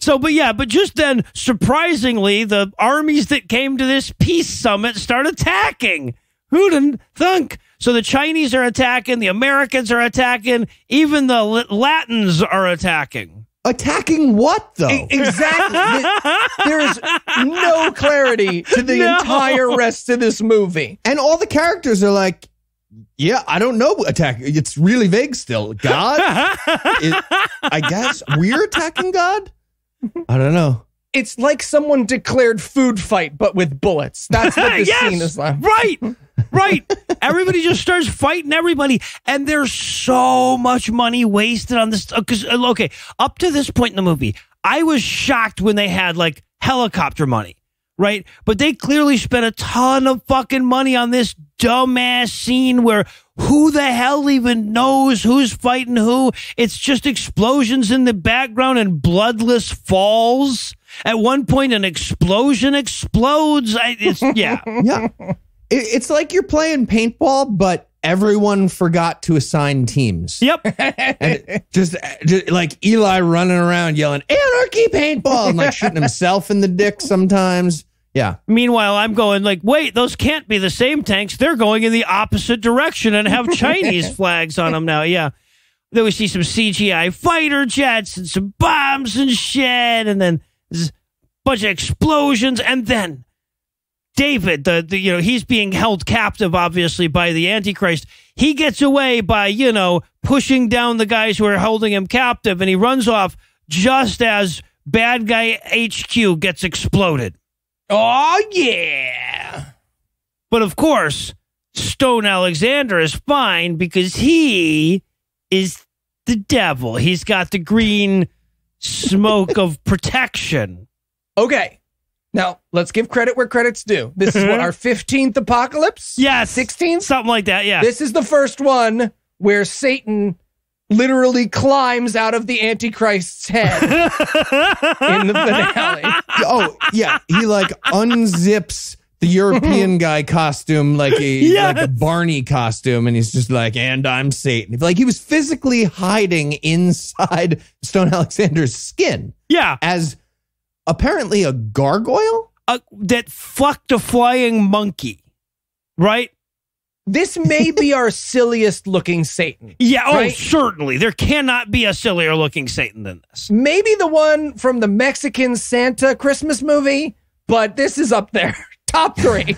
So, but just then, surprisingly, the armies that came to this peace summit start attacking. Who didn't thunk? So the Chinese are attacking, the Americans are attacking, even the Latins are attacking. Attacking what, though? Exactly. There is no clarity to the entire rest of this movie. And all the characters are like, yeah, I don't know. Attack. It's really vague still. God? I guess we're attacking God? I don't know. It's like someone declared food fight, but with bullets. That's what this scene is like. Right. Everybody just starts fighting everybody. And there's so much money wasted on this. Because, okay, up to this point in the movie, I was shocked when they had, like, helicopter money, right? But they clearly spent a ton of fucking money on this dumbass scene where who the hell even knows who's fighting who? It's just explosions in the background and bloodless falls. At one point, an explosion explodes. Yeah. It's like you're playing paintball, but everyone forgot to assign teams. Yep. And just like Eli running around yelling, anarchy paintball, and like shooting himself in the dick sometimes. Yeah. Meanwhile, I'm going like, wait, those can't be the same tanks. They're going in the opposite direction and have Chinese flags on them now. Yeah. Then we see some CGI fighter jets and some bombs and shit. And then there's a bunch of explosions. And then David, he's being held captive, obviously, by the Antichrist. He gets away by, pushing down the guys who are holding him captive, and he runs off just as bad guy HQ gets exploded. Oh, yeah. But, of course, Stone Alexander is fine because he is the devil. He's got the green smoke of protection. Okay. Now, let's give credit where credit's due. This is what, our 15th apocalypse? Yes. 16th? Something like that, yeah. This is the first one where Satan literally climbs out of the Antichrist's head in the finale. Oh, yeah. He, like, unzips the European guy costume, like a Barney costume, and he's just like, and I'm Satan. Like, he was physically hiding inside Stone Alexander's skin. Yeah. As apparently a gargoyle that fucked a flying monkey, right? This may be our silliest looking Satan. Yeah, right? Oh, certainly. There cannot be a sillier looking Satan than this. Maybe the one from the Mexican Santa Christmas movie, but this is up there. Top three.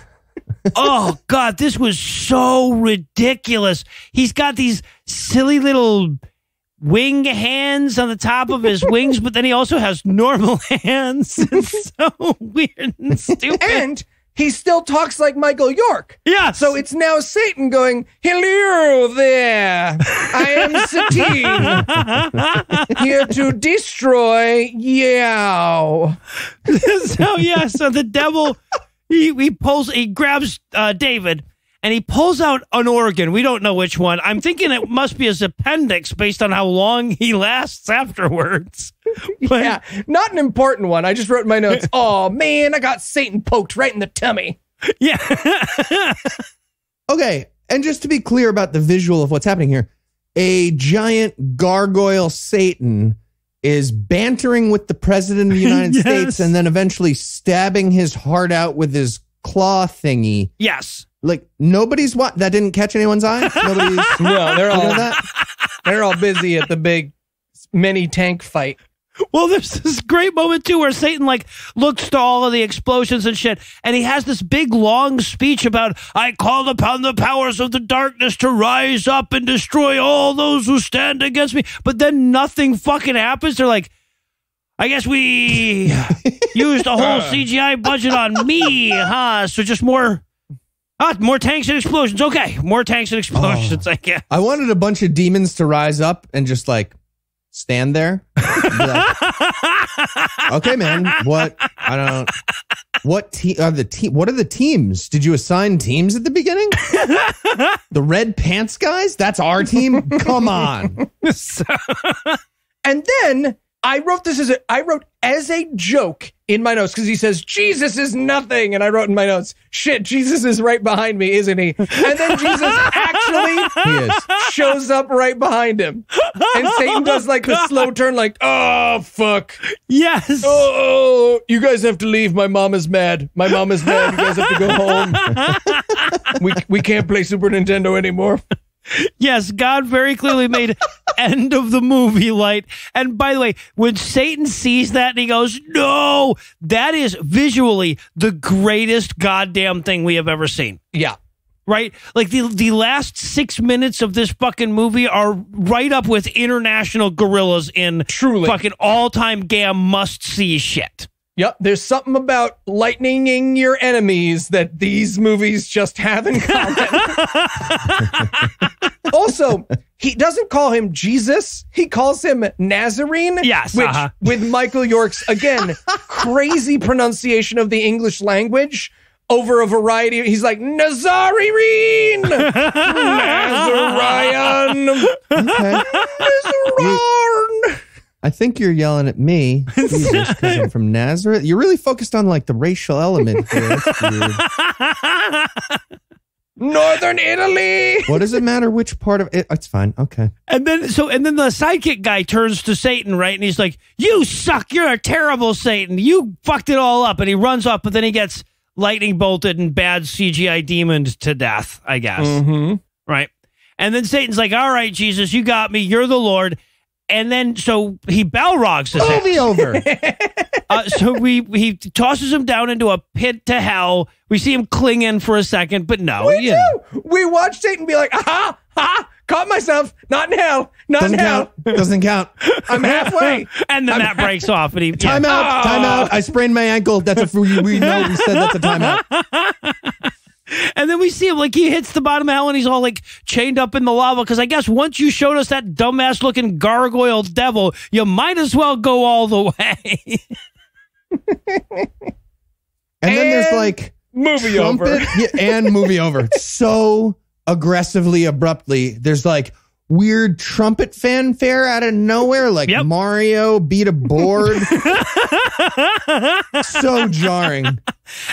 Oh, God, this was so ridiculous. He's got these silly little wing hands on the top of his wings, but then he also has normal hands. It's so weird and stupid. And he still talks like Michael York. Yeah. So it's now Satan going, "Hello there. I am Satan. Here to destroy you." So, yeah, so the devil, he grabs David, and he pulls out an organ. We don't know which one. I'm thinking it must be his appendix based on how long he lasts afterwards. But, yeah, not an important one. I just wrote in my notes, oh, man, I got Satan poked right in the tummy. Yeah. Okay, and just to be clear about the visual of what's happening here, a giant gargoyle Satan is bantering with the president of the United States and then eventually stabbing his heart out with his claw thingy. Yes. Like, nobody's what? That didn't catch anyone's eye? Nobody's. No, they're all busy at the big mini tank fight. Well, there's this great moment, too, where Satan, like, looks to all of the explosions and shit, and he has this big, long speech about, "I called upon the powers of the darkness to rise up and destroy all those who stand against me." But then nothing fucking happens. They're like, "I guess we used a whole CGI budget on me, huh? So just more... ah, more tanks and explosions. Okay, more tanks and explosions." Oh, I guess. I wanted a bunch of demons to rise up and just like stand there. Like, okay, man. What? I don't. What are the teams? Did you assign teams at the beginning? The red pants guys. That's our team. Come on. And then I wrote this as a joke in my notes, because he says, "Jesus is nothing." And I wrote in my notes, "Shit, Jesus is right behind me, isn't he?" And then Jesus actually shows up right behind him. And Satan does like the slow turn, like, "Oh, fuck. Yes. Oh, you guys have to leave. My mom is mad. My mom is mad. You guys have to go home. We can't play Super Nintendo anymore." Yes, God very clearly made end of the movie light. And by the way, when Satan sees that and he goes, "No," that is visually the greatest goddamn thing we have ever seen. Yeah. Right? Like the last 6 minutes of this fucking movie are right up with International Gorillas in truly fucking all-time gam must-see shit. Yep, there's something about lightninging your enemies that these movies just have in common. Also, he doesn't call him Jesus. He calls him Nazarene. Yes. Which, with Michael York's, again, crazy pronunciation of the English language over a variety of, he's like, "Nazarene! Nazarian! Okay. Nazarene!" I think you're yelling at me, Jesus, because I'm from Nazareth. You're really focused on, like, the racial element here. That's weird. Northern Italy. What does it matter which part of it? It's fine. Okay. And then the sidekick guy turns to Satan, right? And he's like, "You suck. You're a terrible Satan. You fucked it all up." And he runs off, but then he gets lightning bolted and bad CGI demoned to death, I guess. Mm-hmm. Right? And then Satan's like, "All right, Jesus, you got me. You're the Lord." And then, so he Balrogs his ass. Movie over. so he tosses him down into a pit to hell. We see him clinging for a second, but no. We watch Satan be like, "Aha, ha, caught myself. Not in hell. Not doesn't in hell. Count. Doesn't count. I'm halfway." And then that breaks off. And he, time out. I sprained my ankle. That's a, we know we said that's a timeout. And then we see him, like, he hits the bottom of hell and he's all, like, chained up in the lava. Because I guess once you showed us that dumbass-looking gargoyle devil, you might as well go all the way. and then there's, like, movie trumpet, over. Yeah, and movie over. So aggressively, abruptly, there's, like, weird trumpet fanfare out of nowhere. Like, yep. Mario beat a board. So jarring.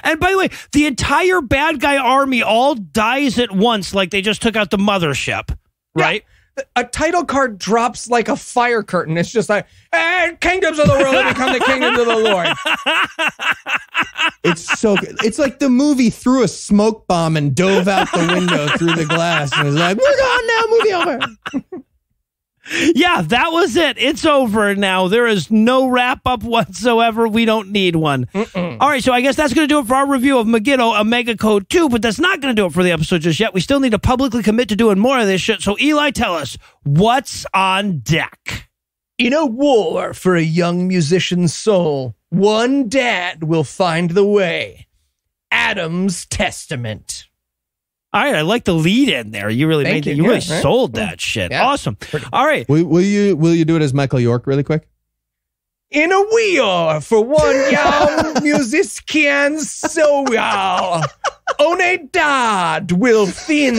And by the way, the entire bad guy army all dies at once, like they just took out the mothership, right? Yeah. a title card drops like a fire curtain. It's just like, and kingdoms of the world have become the kingdoms of the Lord. It's so good. It's like the movie threw a smoke bomb and dove out the window through the glass and was like, we're gone now, movie over. Yeah, that was it. It's over now. There is no wrap-up whatsoever. We don't need one. Mm-mm. All right, so I guess that's going to do it for our review of Megiddo, Omega Code 2, but that's not going to do it for the episode just yet. We still need to publicly commit to doing more of this shit. So, Eli, tell us, what's on deck? In a war for a young musician's soul, one dad will find the way. Adam's Testament. All right, I like the lead in there. You really made it. You really sold that shit. Yeah. Awesome. All right. Will you do it as Michael York really quick? In a wheel for one young musician so well. One dad will find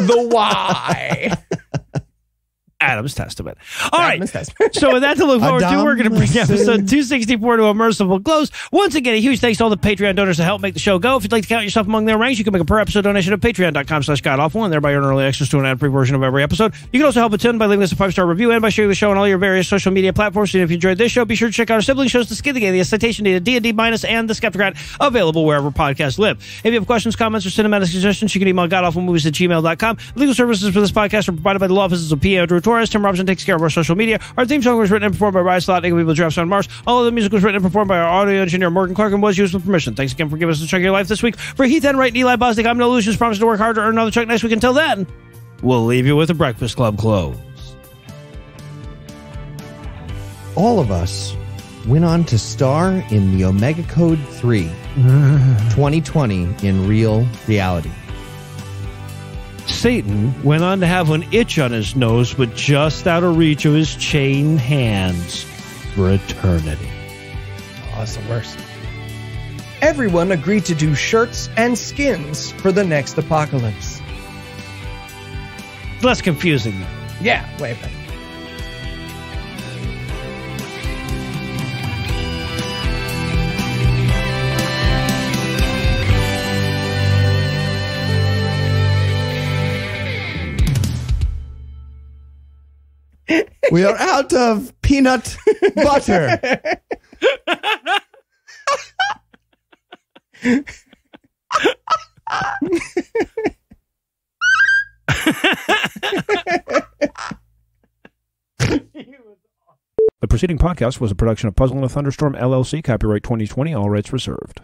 the why. Adam's Testament. All right. Testament. So with that to look forward to, we're going to bring episode 264 to a merciful close. Once again, a huge thanks to all the Patreon donors to help make the show go. If you'd like to count yourself among their ranks, you can make a per-episode donation at patreon.com/godawful and thereby earn early access to an ad-free version of every episode. You can also help a ton by leaving us a 5-star review and by sharing the show on all your various social media platforms. And if you enjoyed this show, be sure to check out our sibling shows, The Skid the Game, The Citation Data, D&D Minus, and The Skeptocrat, available wherever podcasts live. If you have questions, comments, or cinematic suggestions, you can email godawfulmovies@gmail.com. Legal services for this podcast are provided by the law offices of P. Andrew Torres. Tim Robinson takes care of our social media. Our theme song was written and performed by Ryan Slotnick and We Will Drops on Mars. All of the music was written and performed by our audio engineer Morgan Clark and was used with permission. Thanks again for giving us a chunk of your life this week. For Heath Enright and Eli Bosnick, I'm Noah Lugeons, promising to work harder to earn another chunk next week. Until then, we'll leave you with a Breakfast Club close. All of us went on to star in the Omega Code 3 2020 in Real Reality. Satan went on to have an itch on his nose, but just out of reach of his chain hands for eternity. Oh, that's the worst. Everyone agreed to do shirts and skins for the next apocalypse. Less confusing, though. Yeah, way better. We are out of peanut butter. The preceding podcast was a production of Puzzle and a Thunderstorm, LLC. Copyright 2020. All rights reserved.